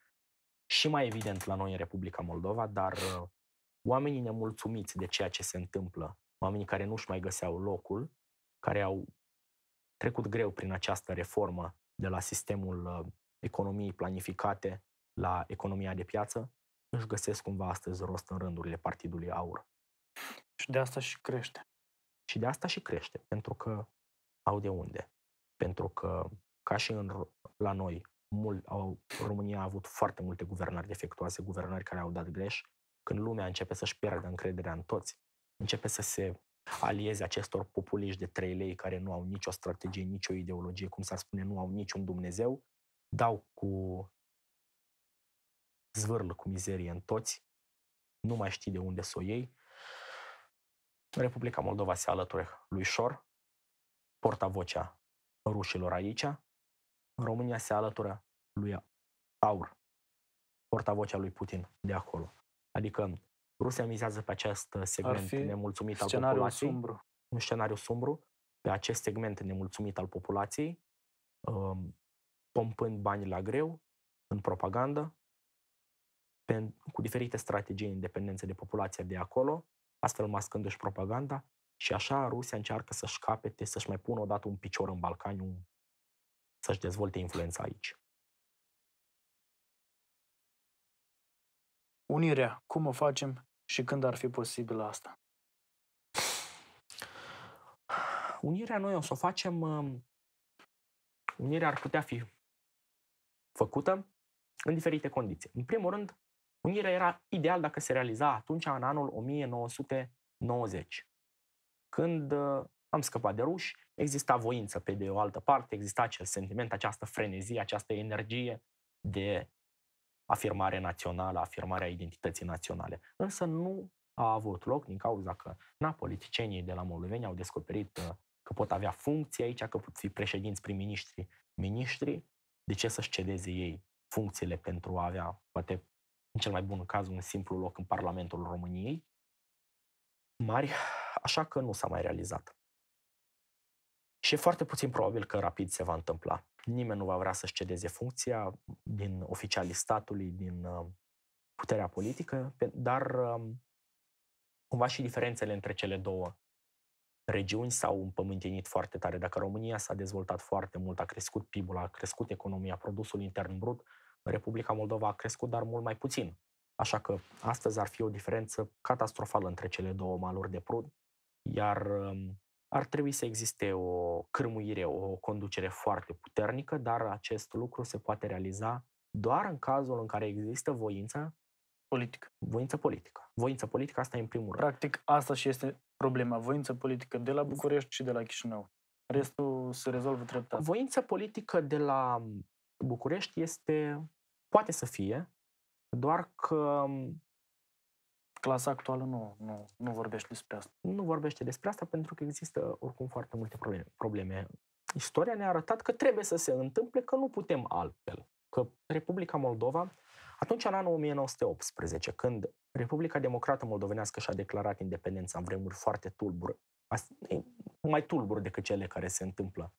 și mai evident la noi în Republica Moldova, dar oamenii nemulțumiți de ceea ce se întâmplă, oamenii care nu-și mai găseau locul, care au trecut greu prin această reformă de la sistemul economiei planificate la economia de piață, își găsesc cumva astăzi rost în rândurile Partidului AUR. Și de asta și crește. Și de asta și crește, pentru că au de unde. Pentru că, ca și la noi, România a avut foarte multe guvernări defectuoase, guvernări care au dat greș. Când lumea începe să-și pierdă încrederea în toți, începe să se alieze acestor populiști de 3 lei care nu au nicio strategie, nicio ideologie, cum s-ar spune, nu au niciun Dumnezeu, dau cu zvârlă, cu mizerie în toți, nu mai știi de unde să o iei. Republica Moldova se alăture lui Șor, portavocea rușilor aici. România se alătură lui AUR, portavocea lui Putin de acolo. Adică Rusia mizează pe acest segment nemulțumit al populației. Un scenariu sumbru, pe acest segment nemulțumit al populației, pompând bani la greu în propagandă, cu diferite strategii în dependență de populația de acolo, astfel mascându-și propaganda, și așa Rusia încearcă să-și capete, să-și mai pună odată un picior în Balcani, să-și dezvolte influența aici. Unirea, cum o facem și când ar fi posibil asta? Unirea noi o să o facem, unirea ar putea fi făcută în diferite condiții. În primul rând, unirea era ideal dacă se realiza atunci, în anul 1990, când am scăpat de ruși, exista voință pe de o altă parte, exista acel sentiment, această frenezie, această energie de afirmare națională, afirmarea identității naționale. Însă nu a avut loc din cauza că politicienii de la moldoveni au descoperit că pot avea funcții aici, că pot fi președinți, prim-miniștri, miniștri. De ce să-și cedeze ei funcțiile pentru a avea, poate în cel mai bun caz, un simplu loc în Parlamentul României? Mari, așa că nu s-a mai realizat. Și e foarte puțin probabil că rapid se va întâmpla. Nimeni nu va vrea să-și cedeze funcția din oficialii statului, din puterea politică, dar cumva și diferențele între cele două regiuni s-au împământenit foarte tare. Dacă România s-a dezvoltat foarte mult, a crescut PIB-ul, a crescut economia, produsul intern brut, Republica Moldova a crescut, dar mult mai puțin. Așa că astăzi ar fi o diferență catastrofală între cele două maluri de prud, iar ar trebui să existe o cârmuire, o conducere foarte puternică, dar acest lucru se poate realiza doar în cazul în care există voința politică. Voință politică. Voință politică, asta e în primul rând. Practic, asta și este problema. Voință politică de la București și de la Chișinău. Restul se rezolvă treptat. Voința politică de la București este, poate să fie, doar că clasa actuală nu vorbește despre asta. Nu vorbește despre asta pentru că există oricum foarte multe probleme. Istoria ne-a arătat că trebuie să se întâmple, că nu putem altfel. Că Republica Moldova, atunci în anul 1918, când Republica Democrată Moldovenească și-a declarat independența în vremuri foarte tulburi, mai tulburi decât cele care se întâmplă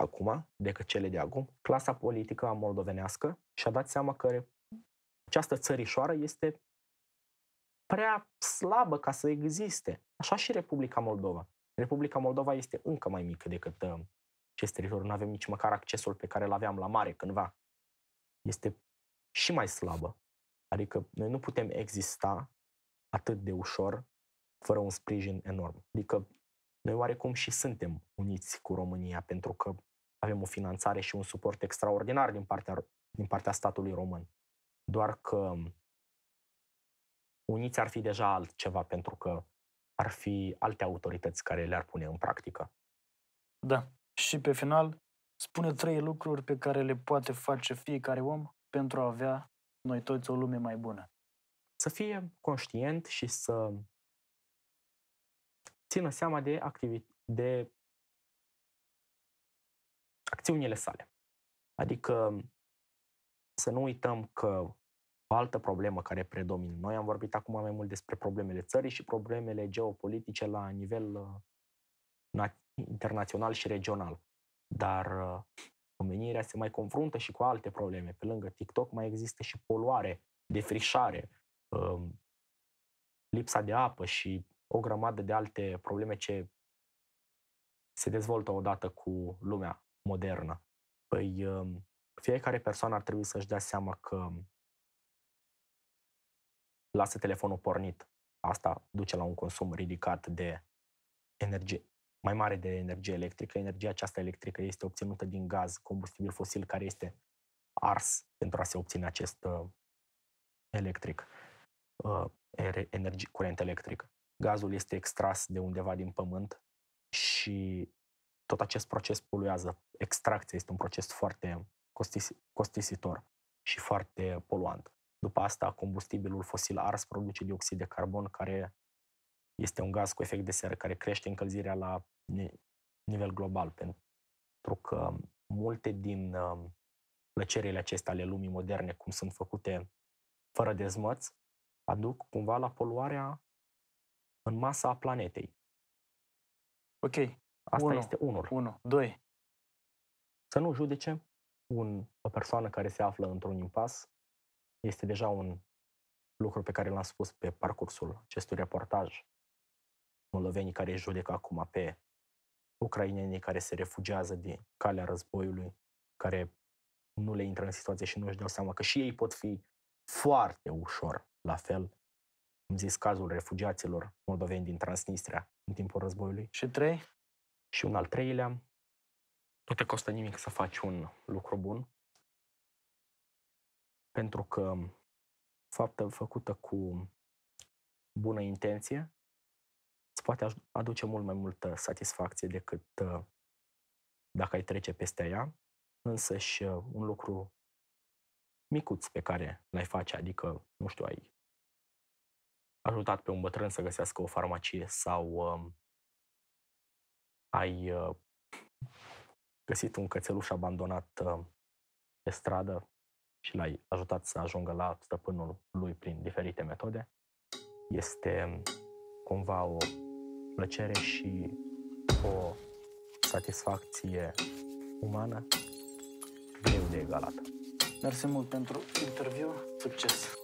acum, decât cele de acum, clasa politică a moldovenească și-a dat seama că această țărișoară este prea slabă ca să existe. Așa și Republica Moldova. Republica Moldova este încă mai mică decât acest teritoriu. Nu avem nici măcar accesul pe care îl aveam la mare cândva. Este și mai slabă. Adică noi nu putem exista atât de ușor fără un sprijin enorm. Adică noi oarecum și suntem uniți cu România pentru că avem o finanțare și un suport extraordinar din partea statului român. Doar că uniți ar fi deja altceva, pentru că ar fi alte autorități care le-ar pune în practică. Da. Și pe final, spune 3 lucruri pe care le poate face fiecare om pentru a avea noi toți o lume mai bună. Să fie conștient și să țină seama de acțiunile sale. Adică să nu uităm că o altă problemă care predomină. Noi am vorbit acum mai mult despre problemele țării și problemele geopolitice la nivel internațional și regional. Dar omenirea se mai confruntă și cu alte probleme. Pe lângă TikTok mai există și poluare, defrișare, lipsa de apă și o grămadă de alte probleme ce se dezvoltă odată cu lumea modernă. Păi fiecare persoană ar trebui să-și dea seama că lasă telefonul pornit. Asta duce la un consum ridicat de energie, mai mare de energie electrică. Energia aceasta electrică este obținută din gaz, combustibil fosil care este ars pentru a se obține acest electric, curent electric. Gazul este extras de undeva din pământ și tot acest proces poluează. Extracția este un proces foarte costisitor și foarte poluant. După asta, combustibilul fosil ars produce dioxid de carbon, care este un gaz cu efect de seră, care crește încălzirea la nivel global, pentru că multe din plăcerile acestea ale lumii moderne, cum sunt făcute fără dezmăți, aduc cumva la poluarea în masă a planetei. Ok. Asta este unul. 2. Să nu judece o persoană care se află într-un impas. Este deja un lucru pe care l-am spus pe parcursul acestui reportaj. Moldovenii care îi judecă acum pe ucrainenii care se refugiază din calea războiului, care nu le intră în situație și nu își dau seama că și ei pot fi foarte ușor La fel, cum zis, cazul refugiaților moldoveni din Transnistria în timpul războiului. Și trei? Și un al treilea, nu te costă nimic să faci un lucru bun, pentru că faptă făcută cu bună intenție îți poate aduce mult mai multă satisfacție decât dacă ai trece peste ea, însă și un lucru micuț pe care l-ai face, adică, nu știu, ai ajutat pe un bătrân să găsească o farmacie sau ai găsit un cățeluș abandonat pe stradă și l-ai ajutat să ajungă la stăpânul lui prin diferite metode, este cumva o plăcere și o satisfacție umană greu de egalată. Mersi mult pentru interviu. Succes!